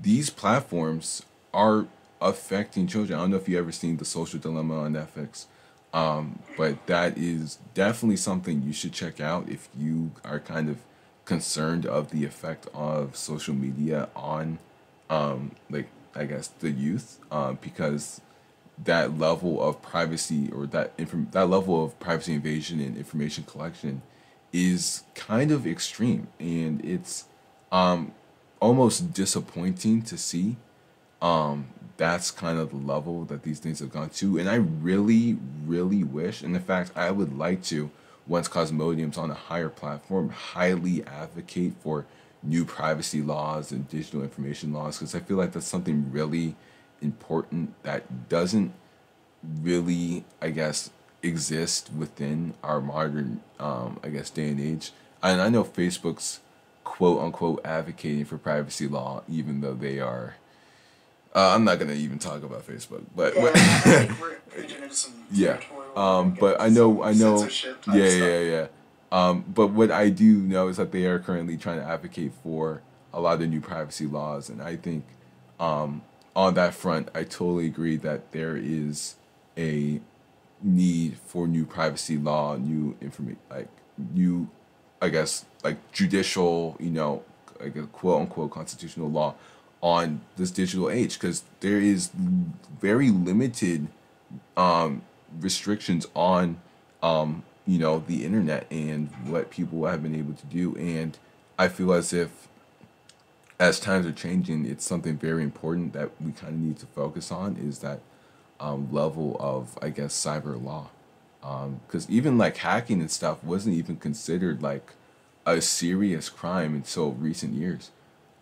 these platforms are affecting children. I don't know if you've ever seen The Social Dilemma on Netflix, um, but that is definitely something you should check out if you are kind of concerned of the effect of social media on, um, like, I guess, the youth, uh, because that level of privacy or that, inf- that level of privacy invasion and information collection is kind of extreme, and it's um, almost disappointing to see. Um, that's kind of the level that these things have gone to, and I really, really wish, and in fact, I would like to, once Cosmodium's on a higher platform, highly advocate for new privacy laws and digital information laws, because I feel like that's something really important that doesn't really, I guess, exist within our modern, um, I guess, day and age. And I know Facebook's quote-unquote advocating for privacy law, even though they are, uh, I'm not going to even talk about Facebook, but, yeah, but like we're going to get into some yeah. Um, but I know, I know, yeah, yeah, yeah, yeah. Um, but what I do know is that they are currently trying to advocate for a lot of the new privacy laws, and I think, um, on that front, I totally agree that there is a need for new privacy law, new information, like new, I guess, like judicial, you know, like a quote unquote constitutional law on this digital age, because there is very limited um, restrictions on, um, you know, the internet and what people have been able to do, and I feel as if, as times are changing, it's something very important that we kind of need to focus on, is that um, level of, I guess, cyber law. Because um, even like hacking and stuff wasn't even considered like a serious crime until recent years.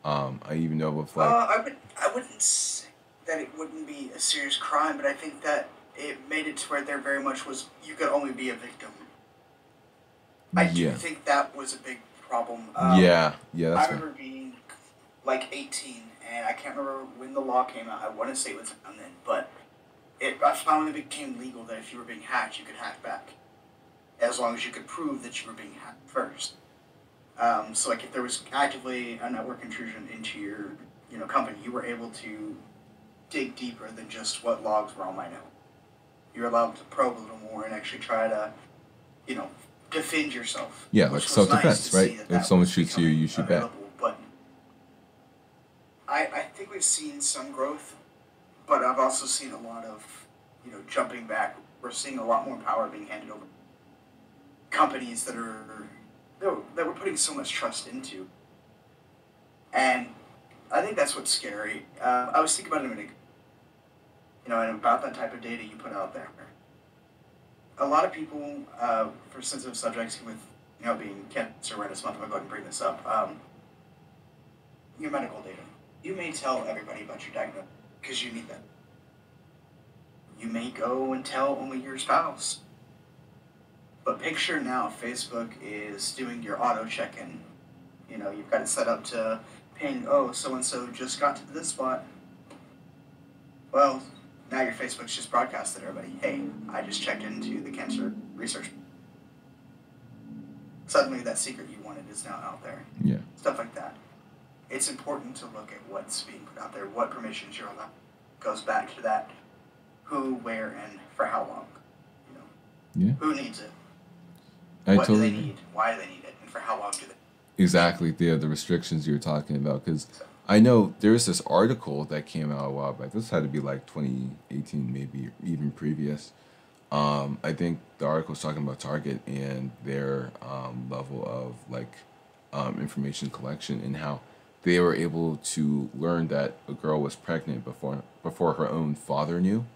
Um, I even know of like... Uh, I, would, I wouldn't say that it wouldn't be a serious crime, but I think that it made it to where there very much was, you could only be a victim. I yeah. do think that was a big problem. Um, yeah, yeah, that's I remember right. being... like eighteen, and I can't remember when the law came out. I want to say it was around then, but it finally became legal that if you were being hacked, you could hack back, as long as you could prove that you were being hacked first. Um, so, like, if there was actively a network intrusion into your, you know, company, you were able to dig deeper than just what logs were on my network. You're allowed to probe a little more and actually try to, you know, defend yourself. Yeah, like self-defense, right? If someone shoots you, you shoot back. I, I think we've seen some growth, but I've also seen a lot of, you know, jumping back. We're seeing a lot more power being handed over companies that are that we're putting so much trust into, and I think that's what's scary. Uh, I was thinking about it a minute ago, you know, and about that type of data you put out there. A lot of people, uh, for sensitive subjects, with you know being cancer awareness month, I'm going to go ahead and bring this up. Um, your medical data. You may tell everybody about your diagnosis because you need them. You may go and tell only your spouse. But picture now Facebook is doing your auto check-in. You know, you've got it set up to ping, oh, so-and-so just got to this spot. Well, now your Facebook's just broadcasted everybody, hey, I just checked into the cancer research. Suddenly that secret you wanted is now out there. Yeah. Stuff like that. It's important to look at what's being put out there, what permissions you're allowed. Goes back to that who, where, and for how long. You know? Yeah. Who needs it? I what totally do they need? Why do they need it? And for how long do they Exactly. Yeah, the restrictions you're talking about. Because so. I know there's this article that came out a while back. This had to be like twenty eighteen, maybe, or even previous. Um, I think the article is talking about Target and their um, level of like um, information collection and how they were able to learn that a girl was pregnant before before her own father knew,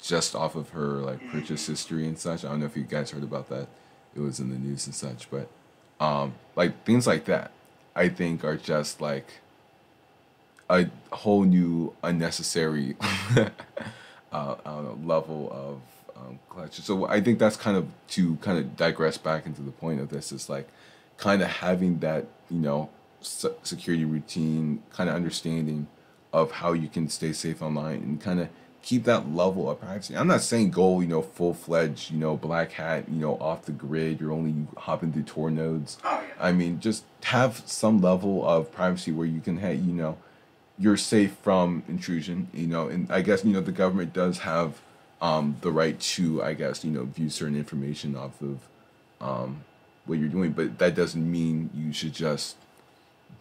just off of her like purchase history and such. I don't know if you guys heard about that. It was in the news and such, but um, like things like that, I think are just like a whole new unnecessary uh, I don't know, level of. Um, collection. So I think that's kind of to kind of digress back into the point of this is like kind of having that, you know, se security routine, kind of understanding of how you can stay safe online and kind of keep that level of privacy. I'm not saying go, you know, full-fledged, you know, black hat, you know, off the grid, you're only hopping through Tor nodes. Oh, yeah. I mean, just have some level of privacy where you can have, you know, you're safe from intrusion, you know, and I guess, you know, the government does have Um, the right to, I guess, you know, view certain information off of um, what you're doing, but that doesn't mean you should just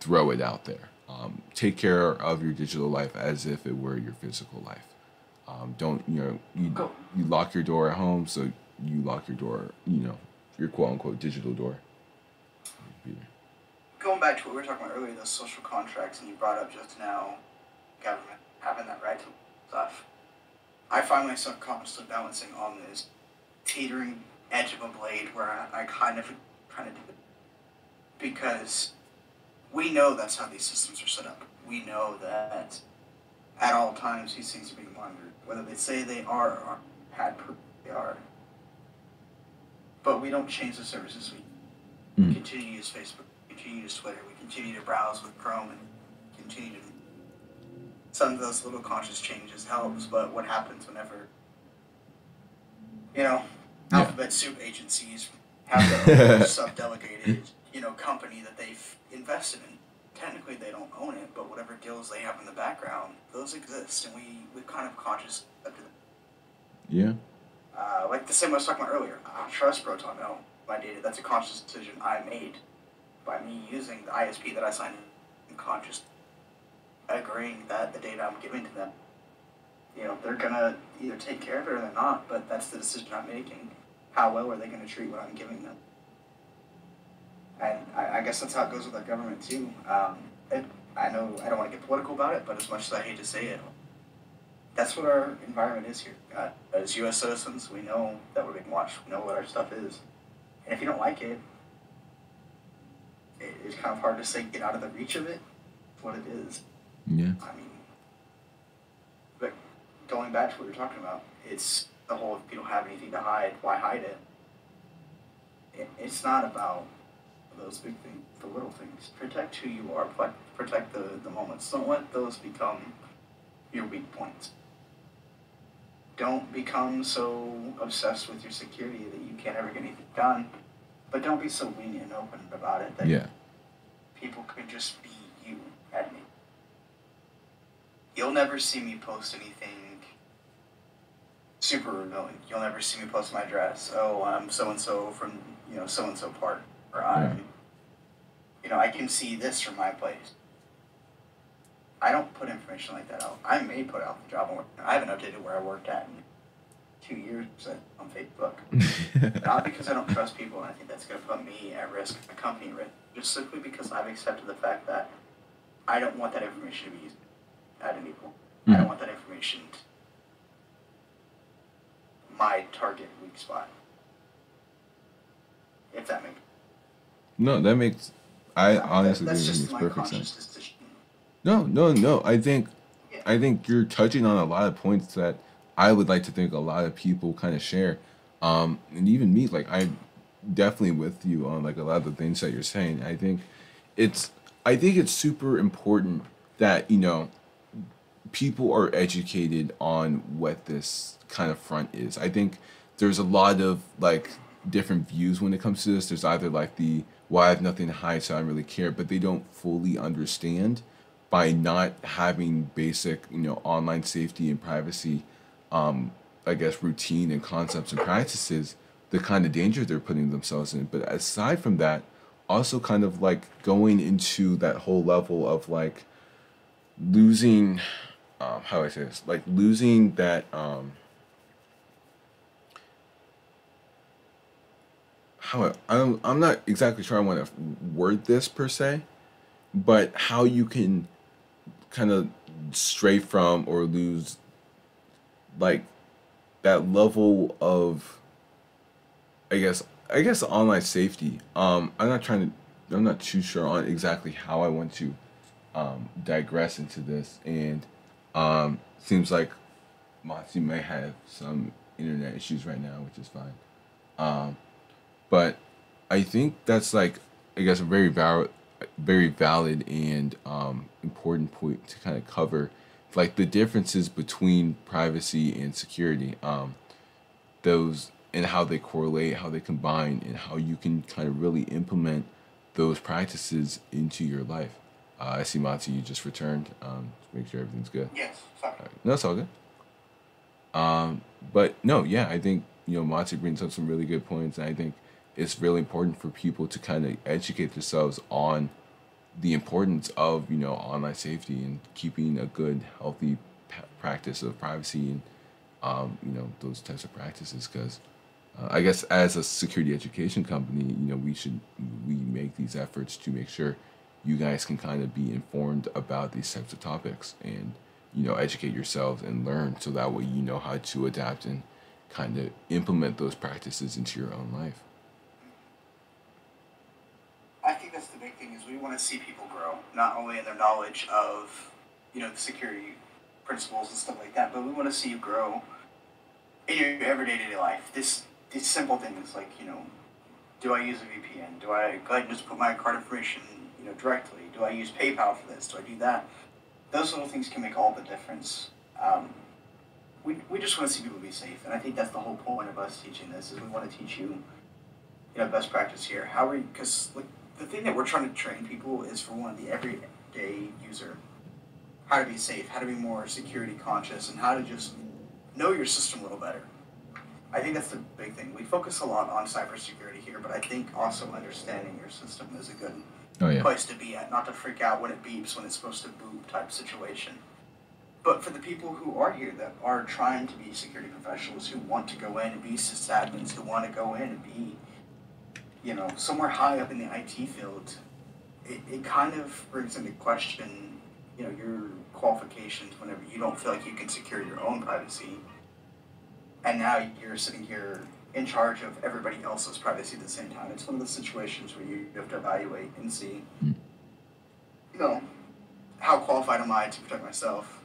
throw it out there. Um, take care of your digital life as if it were your physical life. Um, don't, you know, you, oh. you lock your door at home, so you lock your door, you know, your quote-unquote digital door. Going back to what we were talking about earlier, those social contracts, and you brought up just now government having that right to stuff. I find myself constantly balancing on this teetering edge of a blade where I, I kind of kind of do it because we know that's how these systems are set up. We know that at all times these things are being monitored, whether they say they are or had proof they are. But we don't change the services. We mm. continue to use Facebook, we continue to use Twitter, we continue to browse with Chrome, and continue to. Some of those little conscious changes helps, but what happens whenever, you know, yeah. alphabet soup agencies have their sub-delegated, you know, company that they've invested in. Technically, they don't own it, but whatever deals they have in the background, those exist, and we we kind of conscious up to them. Yeah. Uh, like the same I was talking about earlier. I don't trust ProtonMail, my data. That's a conscious decision I made by me using the I S P that I signed in conscious. Agreeing that the data I'm giving to them, you know, they're gonna either take care of it or they're not, but that's the decision I'm making. How well are they gonna treat what I'm giving them? And I, I guess that's how it goes with our government too. Um, it, I know I don't want to get political about it, but as much as I hate to say it, that's what our environment is here. Uh, as U S citizens, we know that we're being watched. We know what our stuff is. And if you don't like it, it it's kind of hard to say get out of the reach of it. It's what it is. Yeah. I mean, but going back to what we were talking about, it's the whole if you don't have anything to hide, why hide it? it it's not about those big things, the little things. Protect who you are, protect the, the moments. Don't let those become your weak points. Don't become so obsessed with your security that you can't ever get anything done, but don't be so lenient and open about it that yeah. people can just be you at me. You'll never see me post anything super revealing. You'll never see me post my address. Oh, I'm so-and-so from, you know, so-and-so part. Or I'm, yeah. you know, I can see this from my place. I don't put information like that out. I may put out the job. I haven't updated where I worked at in two years on Facebook. Not because I don't trust people, and I think that's going to put me at risk, my company at risk. Just simply because I've accepted the fact that I don't want that information to be used. At an equal. Mm. I don't want that information. My target weak spot. If that makes. No, that makes. I that, honestly that, think it makes perfect sense. Decision. No, no, no. I think, yeah. I think you're touching on a lot of points that I would like to think a lot of people kind of share, um, and even me. Like I'm definitely with you on like a lot of the things that you're saying. I think, it's. I think it's super important that you know. People are educated on what this kind of front is. I think there's a lot of like different views when it comes to this. There's either like the, well, I have nothing to hide, so I don't really care, but they don't fully understand by not having basic, you know, online safety and privacy, um, I guess, routine and concepts and practices, the kind of danger they're putting themselves in. But aside from that, also kind of like going into that whole level of like losing... Um, how do I say this? Like losing that um, how I'm, I'm not exactly sure I want to word this per se, but how you can kind of stray from or lose like that level of, I guess, I guess online safety. Um, I'm not trying to, I'm not too sure on exactly how I want to um, digress into this, and um, seems like Monty may have some internet issues right now, which is fine. Um, but I think that's like, I guess, a very valid, very valid and um, important point to kind of cover, like the differences between privacy and security, um, those and how they correlate, how they combine, and how you can kind of really implement those practices into your life. Uh, I see, Monty, you just returned. Um, to make sure everything's good. Yes, sorry. All right. No, it's all good. Um, but no, yeah, I think, you know, Monty brings up some really good points, and I think it's really important for people to kind of educate themselves on the importance of, you know, online safety and keeping a good, healthy practice of privacy and, um, you know, those types of practices. Because uh, I guess as a security education company, you know, we should, we make these efforts to make sure you guys can kind of be informed about these types of topics and, you know, educate yourselves and learn, so that way you know how to adapt and kind of implement those practices into your own life. I think that's the big thing, is we want to see people grow, not only in their knowledge of, you know, the security principles and stuff like that, but we want to see you grow in your everyday day life. This, these simple things like, you know, do I use a V P N? Do I go ahead and just put my card information, you know, directly? Do I use PayPal for this? Do I do that? Those little things can make all the difference. Um, we, we just want to see people be safe, and I think that's the whole point of us teaching this, is we want to teach you, you know, best practice here. How are you, because like, the thing that we're trying to train people is, for one, the everyday user, how to be safe, how to be more security conscious, and how to just know your system a little better. I think that's the big thing. We focus a lot on cybersecurity here, but I think also understanding your system is a good oh, yeah. place to be at, not to freak out when it beeps, when it's supposed to boop type situation. But for the people who are here that are trying to be security professionals, who want to go in and be sysadmins, who want to go in and be, you know, somewhere high up in the I T field, it, it kind of brings into question, you know, your qualifications whenever you don't feel like you can secure your own privacy. And now you're sitting here in charge of everybody else's privacy at the same time. It's one of the situations where you have to evaluate and see, you know, how qualified am I to protect myself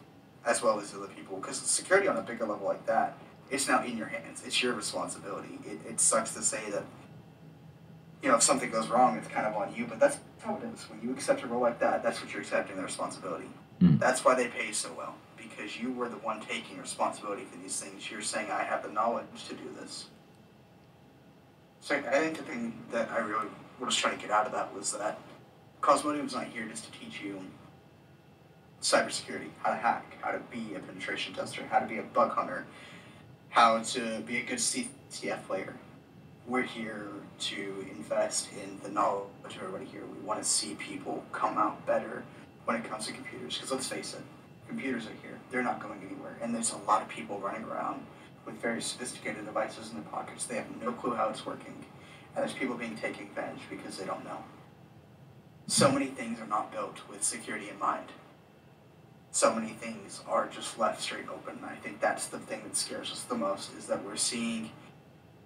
as well as other people? Because security on a bigger level like that, it's now in your hands. It's your responsibility. It, it sucks to say that, you know, if something goes wrong, it's kind of on you, but that's how it is. When you accept a role like that, that's what you're accepting, the responsibility. Mm. That's why they pay so well, because you were the one taking responsibility for these things. You're saying, I have the knowledge to do this. So I think the thing that I really was trying to get out of that was that Cosmodium's not here just to teach you cybersecurity, how to hack, how to be a penetration tester, how to be a bug hunter, how to be a good C T F player. We're here to invest in the knowledge of everybody here. We want to see people come out better when it comes to computers. Because let's face it, computers are here. They're not going anywhere. And there's a lot of people running around with very sophisticated devices in their pockets. They have no clue how it's working. And there's people being taken advantage because they don't know. So many things are not built with security in mind. So many things are just left straight open. And I think that's the thing that scares us the most, is that we're seeing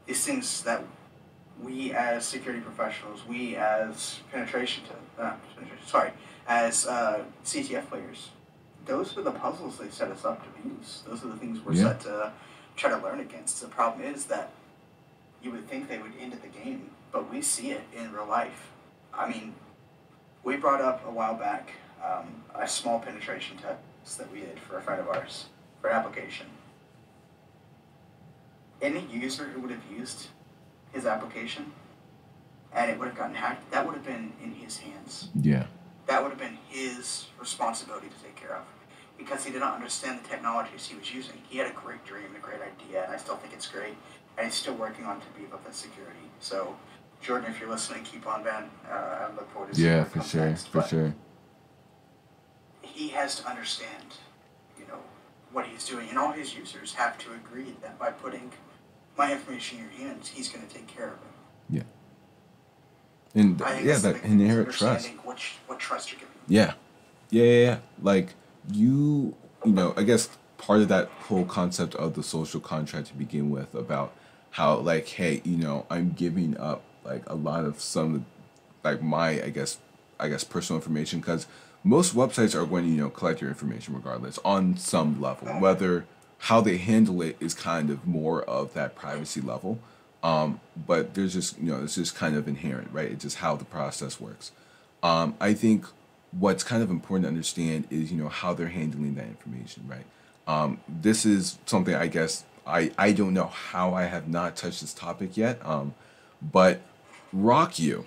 these things that we as security professionals, we as penetration, to, uh, penetration sorry, as uh, C T F players, those are the puzzles they set us up to use. Those are the things we're yeah. set to try to learn against. The problem is that you would think they would end at the game, but we see it in real life. I mean, we brought up a while back um, a small penetration test that we did for a friend of ours, for an application. Any user who would have used his application and it would have gotten hacked, that would have been in his hands. Yeah. That would have been his responsibility to take care of, because he did not understand the technologies he was using. He had a great dream and a great idea, and I still think it's great, and he's still working on to beef up that security. So, Jordan, if you're listening, keep on, man. Uh, I look forward to seeing yeah, for sure, next, for sure. He has to understand, you know, what he's doing, and all his users have to agree that by putting my information in your hands, he's going to take care of it. Yeah. And I yeah, that inherent trust. What, what trust you're giving. Yeah. yeah, yeah, yeah. Like you, you know, I guess part of that whole concept of the social contract to begin with, about how like, hey, you know, I'm giving up like a lot of some, like my, I guess, I guess personal information, because most websites are going to, you know, collect your information regardless on some level. Whether how they handle it is kind of more of that privacy level. Um, but there's just, you know, it's just kind of inherent, right? It's just how the process works. Um, I think what's kind of important to understand is, you know, how they're handling that information, right? Um, this is something, I guess, I, I don't know how I have not touched this topic yet, um, but RockU,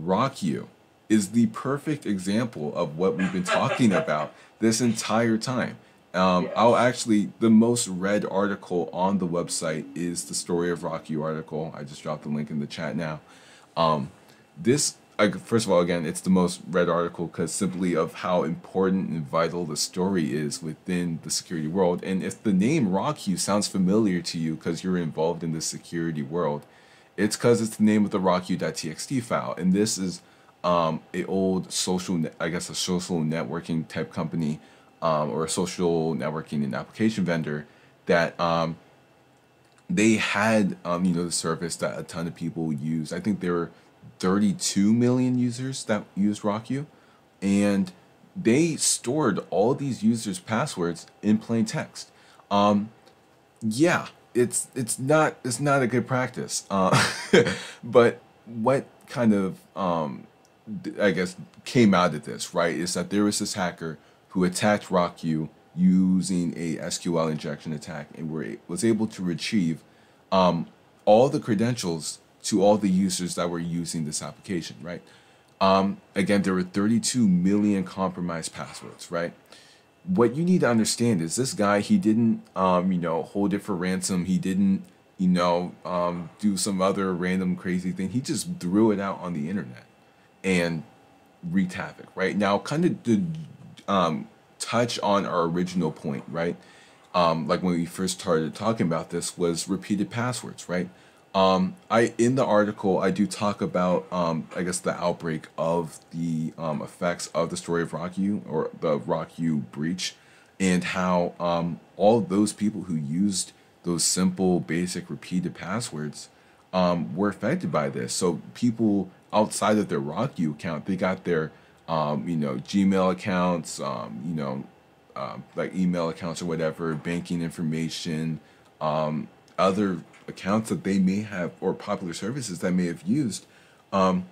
RockU is the perfect example of what we've been talking about this entire time. Um, I'll actually, the most read article on the website is the Story of RockU article. I just dropped the link in the chat now. Um, this, I, first of all, again, it's the most read article because simply of how important and vital the story is within the security world. And if the name RockU sounds familiar to you because you're involved in the security world, it's because it's the name of the RockU dot T X T file. And this is um, an old social, I guess, a social networking type company. Um, or a social networking and application vendor that um, they had, um, you know, the service that a ton of people used. I think there were thirty-two million users that used RockU, and they stored all these users' passwords in plain text. Um, yeah, it's it's not it's not a good practice, uh, but what kind of um, I guess came out of this, right, is that there was this hacker who attacked RockU using a S Q L injection attack and were, was able to retrieve um, all the credentials to all the users that were using this application, right? Um, again, there were thirty-two million compromised passwords, right? What you need to understand is this guy, he didn't, um, you know, hold it for ransom. He didn't, you know, um, do some other random crazy thing. He just threw it out on the internet and wreaked havoc, right? Now, kind of the Um, touch on our original point, right? Um, like when we first started talking about this was repeated passwords, right? Um, I in the article I do talk about um, I guess the outbreak of the um, effects of the Story of RockU or the RockU breach, and how um, all those people who used those simple, basic, repeated passwords um, were affected by this. So people outside of their RockU account, they got their Um, you know, Gmail accounts, um, you know, uh, like email accounts or whatever, banking information, um, other accounts that they may have, or popular services that may have used. Um,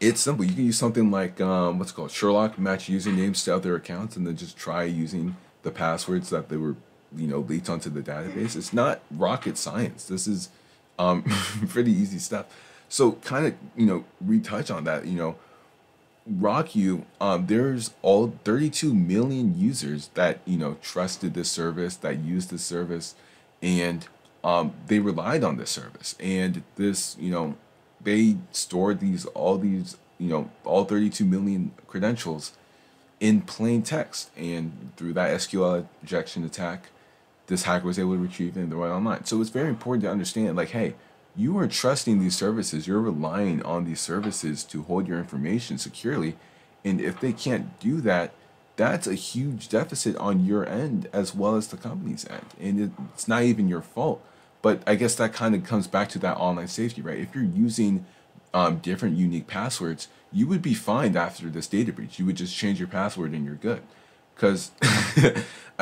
it's simple. You can use something like, um, what's it called, Sherlock, match usernames to other accounts, and then just try using the passwords that they were, you know, leaked onto the database. It's not rocket science. This is um, pretty easy stuff. So kind of, you know, retouch on that, you know, RockU, um, there's all thirty-two million users that, you know, trusted this service, that used this service, and um, they relied on this service. And this, you know, they stored these, all these, you know, all thirty-two million credentials in plain text. And through that S Q L injection attack, this hacker was able to retrieve it and throw it online. So it's very important to understand, like, hey, you are trusting these services, you're relying on these services to hold your information securely, and if they can't do that, that's a huge deficit on your end as well as the company's end, and it's not even your fault. But I guess that kind of comes back to that online safety, right? If you're using um, different unique passwords, you would be fined after this data breach. You would just change your password and you're good, because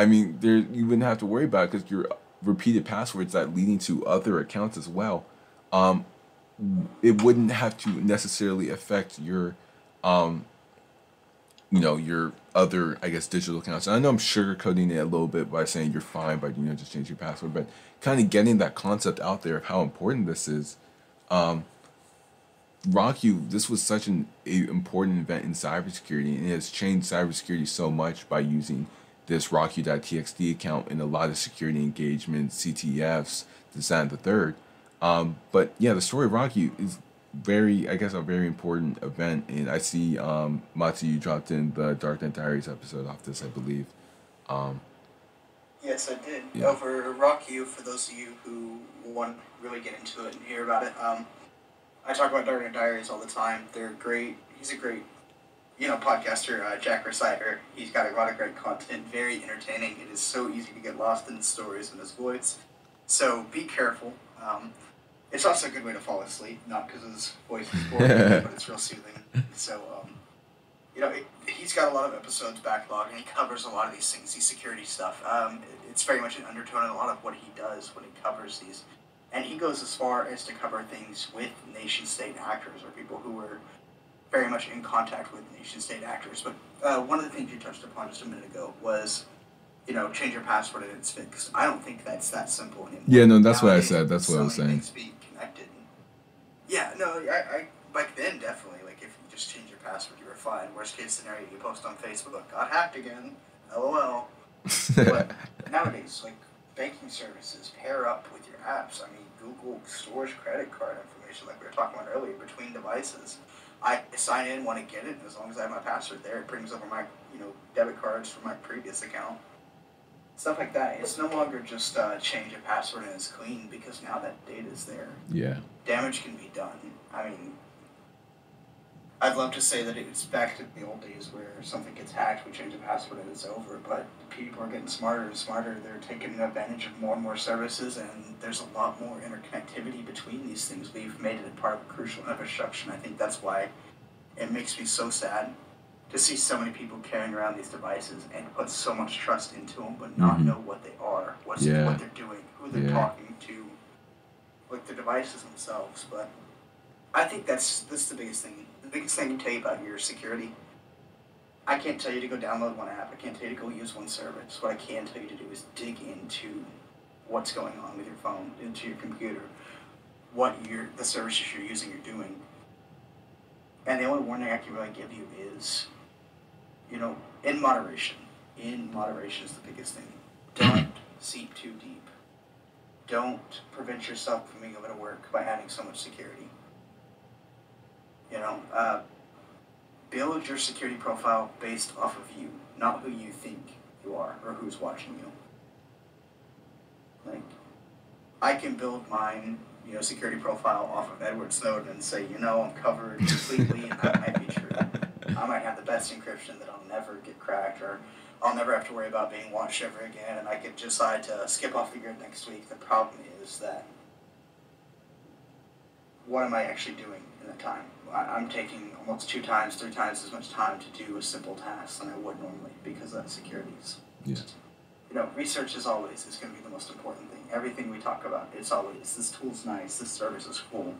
I mean, there you wouldn't have to worry about it, because your repeated passwords that leading to other accounts as well, Um, it wouldn't have to necessarily affect your, um, you know, your other, I guess, digital accounts. And I know I'm sugarcoating it a little bit by saying you're fine, but, you know, just change your password. But kind of getting that concept out there of how important this is. Um, RockU, this was such an a important event in cybersecurity, and it has changed cybersecurity so much by using this RockU dot T X T account in a lot of security engagements, C T Fs, this and the third. Um, but yeah, the Story of RockU is very, I guess, a very important event. And I see, um, Matsu, you dropped in the Darknet Diaries episode off this, I believe. Um, yes, I did. Yeah. Over RockU, for those of you who want to really get into it and hear about it, um, I talk about Darknet Diaries all the time. They're great. He's a great, you know, podcaster, uh, Jack Reciter. He's got a lot of great content, very entertaining. It is so easy to get lost in the stories and his voice. So be careful. Um, it's also a good way to fall asleep, not because his voice is boring, but it's real soothing. So, um, you know, it, he's got a lot of episodes backlog, and he covers a lot of these things, these security stuff. Um, it, it's very much an undertone in a lot of what he does when he covers these. And he goes as far as to cover things with nation-state actors, or people who were very much in contact with nation-state actors. But uh, one of the things you touched upon just a minute ago was, you know, change your password and it's fixed. I don't think that's that simple anymore. Yeah, no, that's Nowadays, what I said. That's what I was saying. Be connected. Yeah, no, I, I, back then, definitely, like, if you just change your password, you were fine. Worst case scenario, you post on Facebook, got hacked again, LOL. But nowadays, like, banking services pair up with your apps. I mean, Google stores credit card information, like we were talking about earlier, between devices. I sign in, want to get it, and as long as I have my password there, it brings over my, you know, debit cards from my previous account. Stuff like that. It's no longer just uh, change a password and it's clean, because now that data is there. Yeah. Damage can be done. I mean, I'd love to say that it's back to the old days where something gets hacked, we change a password and it's over, but people are getting smarter and smarter. They're taking advantage of more and more services, and there's a lot more interconnectivity between these things. We've made it a part of crucial infrastructure, and I think that's why it makes me so sad to see so many people carrying around these devices and put so much trust into them, but not mm-hmm. know what they are, what's, yeah. what they're doing, who they're yeah. talking to, like the devices themselves. But I think that's, that's the biggest thing. The biggest thing I can tell you about your security, I can't tell you to go download one app. I can't tell you to go use one service. What I can tell you to do is dig into what's going on with your phone, into your computer, what your the services you're using are doing. And the only warning I can really give you is, you know, in moderation. In moderation is the biggest thing. Don't seep too deep. Don't prevent yourself from being able to work by adding so much security. You know, uh, build your security profile based off of you, not who you think you are or who's watching you. Like, I can build mine, you know, security profile off of Edward Snowden and say, you know, I'm covered completely, and that might be true. I might have the best encryption that I'll never get cracked, or I'll never have to worry about being watched ever again, and I could decide to skip off the grid next week. The problem is that, what am I actually doing in that time? I'm taking almost two times, three times as much time to do a simple task than I would normally, because of that securities. Yeah. You know, research is always is going to be the most important thing. Everything we talk about, it's always, this tool's nice, this service is cool,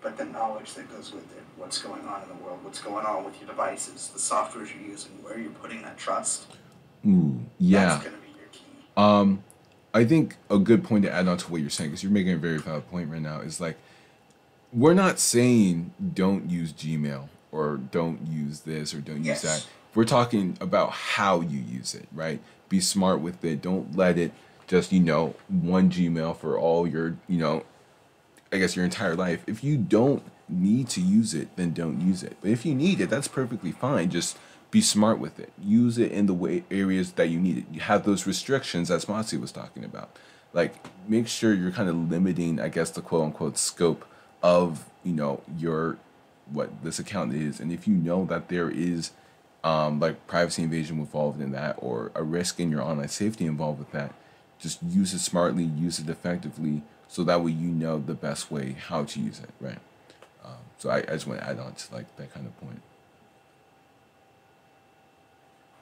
but the knowledge that goes with it, what's going on in the world, what's going on with your devices, the softwares you're using, where you're putting that trust. Ooh, yeah. That's going to be your key. Um, I think a good point to add on to what you're saying, because you're making a very valid point right now, is like, we're not saying don't use Gmail or don't use this or don't yes. use that. We're talking about how you use it, right? Be smart with it. Don't let it just, you know, one Gmail for all your, you know, I guess your entire life. If you don't need to use it, then don't use it. But if you need it, that's perfectly fine. Just be smart with it. Use it in the way areas that you need it. You have those restrictions as Mossy was talking about. Like, make sure you're kind of limiting, I guess, the quote unquote scope of, you know, your, what this account is. And if you know that there is um, like privacy invasion involved in that, or a risk in your online safety involved with that, just use it smartly, use it effectively, so that way you know the best way how to use it, right? Um, so I, I just want to add on to like that kind of point.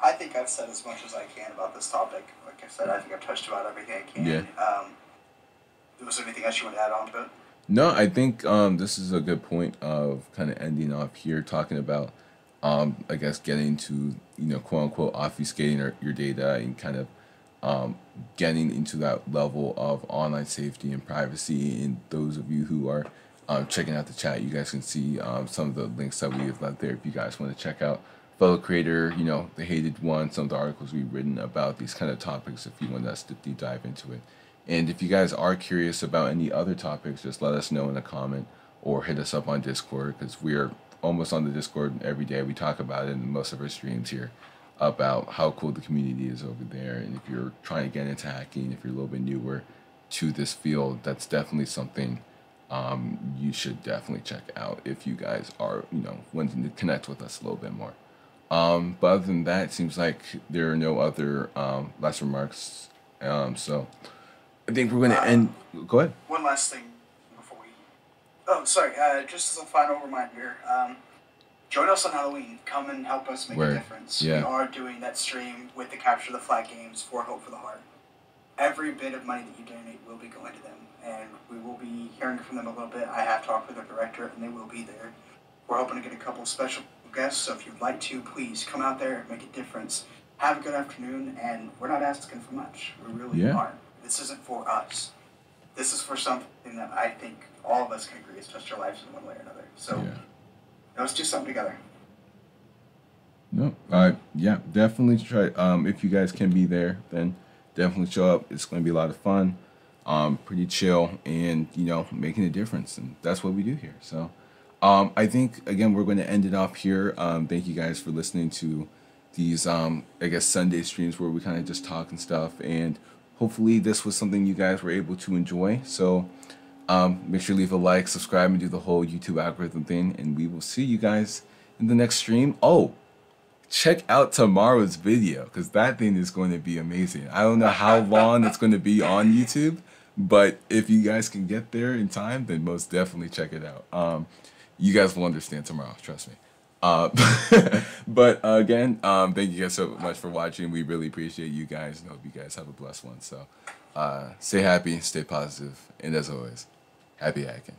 I think I've said as much as I can about this topic. Like I said, I think I've touched about everything I can. Yeah. Um, was there anything else you want to add on to it? No, I think um, this is a good point of kind of ending off here, talking about, um, I guess, getting to, you know, quote unquote, obfuscating your, your data, and kind of um, getting into that level of online safety and privacy. And those of you who are um, checking out the chat, you guys can see um, some of the links that we have left there. If you guys want to check out fellow creator, you know, The Hated One, some of the articles we've written about these kind of topics, if you want us to deep dive into it. And if you guys are curious about any other topics, just let us know in a comment or hit us up on Discord, because we're almost on the Discord every day. We talk about it in most of our streams here about how cool the community is over there. And if you're trying to get into hacking, if you're a little bit newer to this field, that's definitely something um, you should definitely check out if you guys are, you know, wanting to connect with us a little bit more. Um, but other than that, it seems like there are no other um, last remarks. Um, so I think we're going to uh, end. Go ahead. One last thing before we. Oh, sorry. Uh, just as a final reminder, um, join us on Halloween. Come and help us make Where? a difference. Yeah. We are doing that stream with the Capture the Flag games for Hope for the Heart. Every bit of money that you donate will be going to them, and we will be hearing from them a little bit. I have talked with their director, and they will be there. We're hoping to get a couple special guests, so if you'd like to, please come out there and make a difference. Have a good afternoon, and we're not asking for much. We really yeah. aren't. This isn't for us. This is for something that I think all of us can agree has touched our lives in one way or another. So yeah. let's do something together. No, uh, yeah, definitely try. Um, if you guys can be there, then definitely show up. It's going to be a lot of fun, um, pretty chill, and, you know, making a difference. And that's what we do here. So um, I think, again, we're going to end it off here. Um, thank you guys for listening to these, um, I guess, Sunday streams where we kind of just talk and stuff. And hopefully this was something you guys were able to enjoy. So um, make sure you leave a like, subscribe, and do the whole YouTube algorithm thing. And we will see you guys in the next stream. Oh, check out tomorrow's video, because that thing is going to be amazing. I don't know how long it's going to be on YouTube, but if you guys can get there in time, then most definitely check it out. Um, you guys will understand tomorrow, trust me. Uh, but uh, again, um, thank you guys so much for watching. We really appreciate you guys and hope you guys have a blessed one. So uh, stay happy, stay positive, and as always, happy hacking.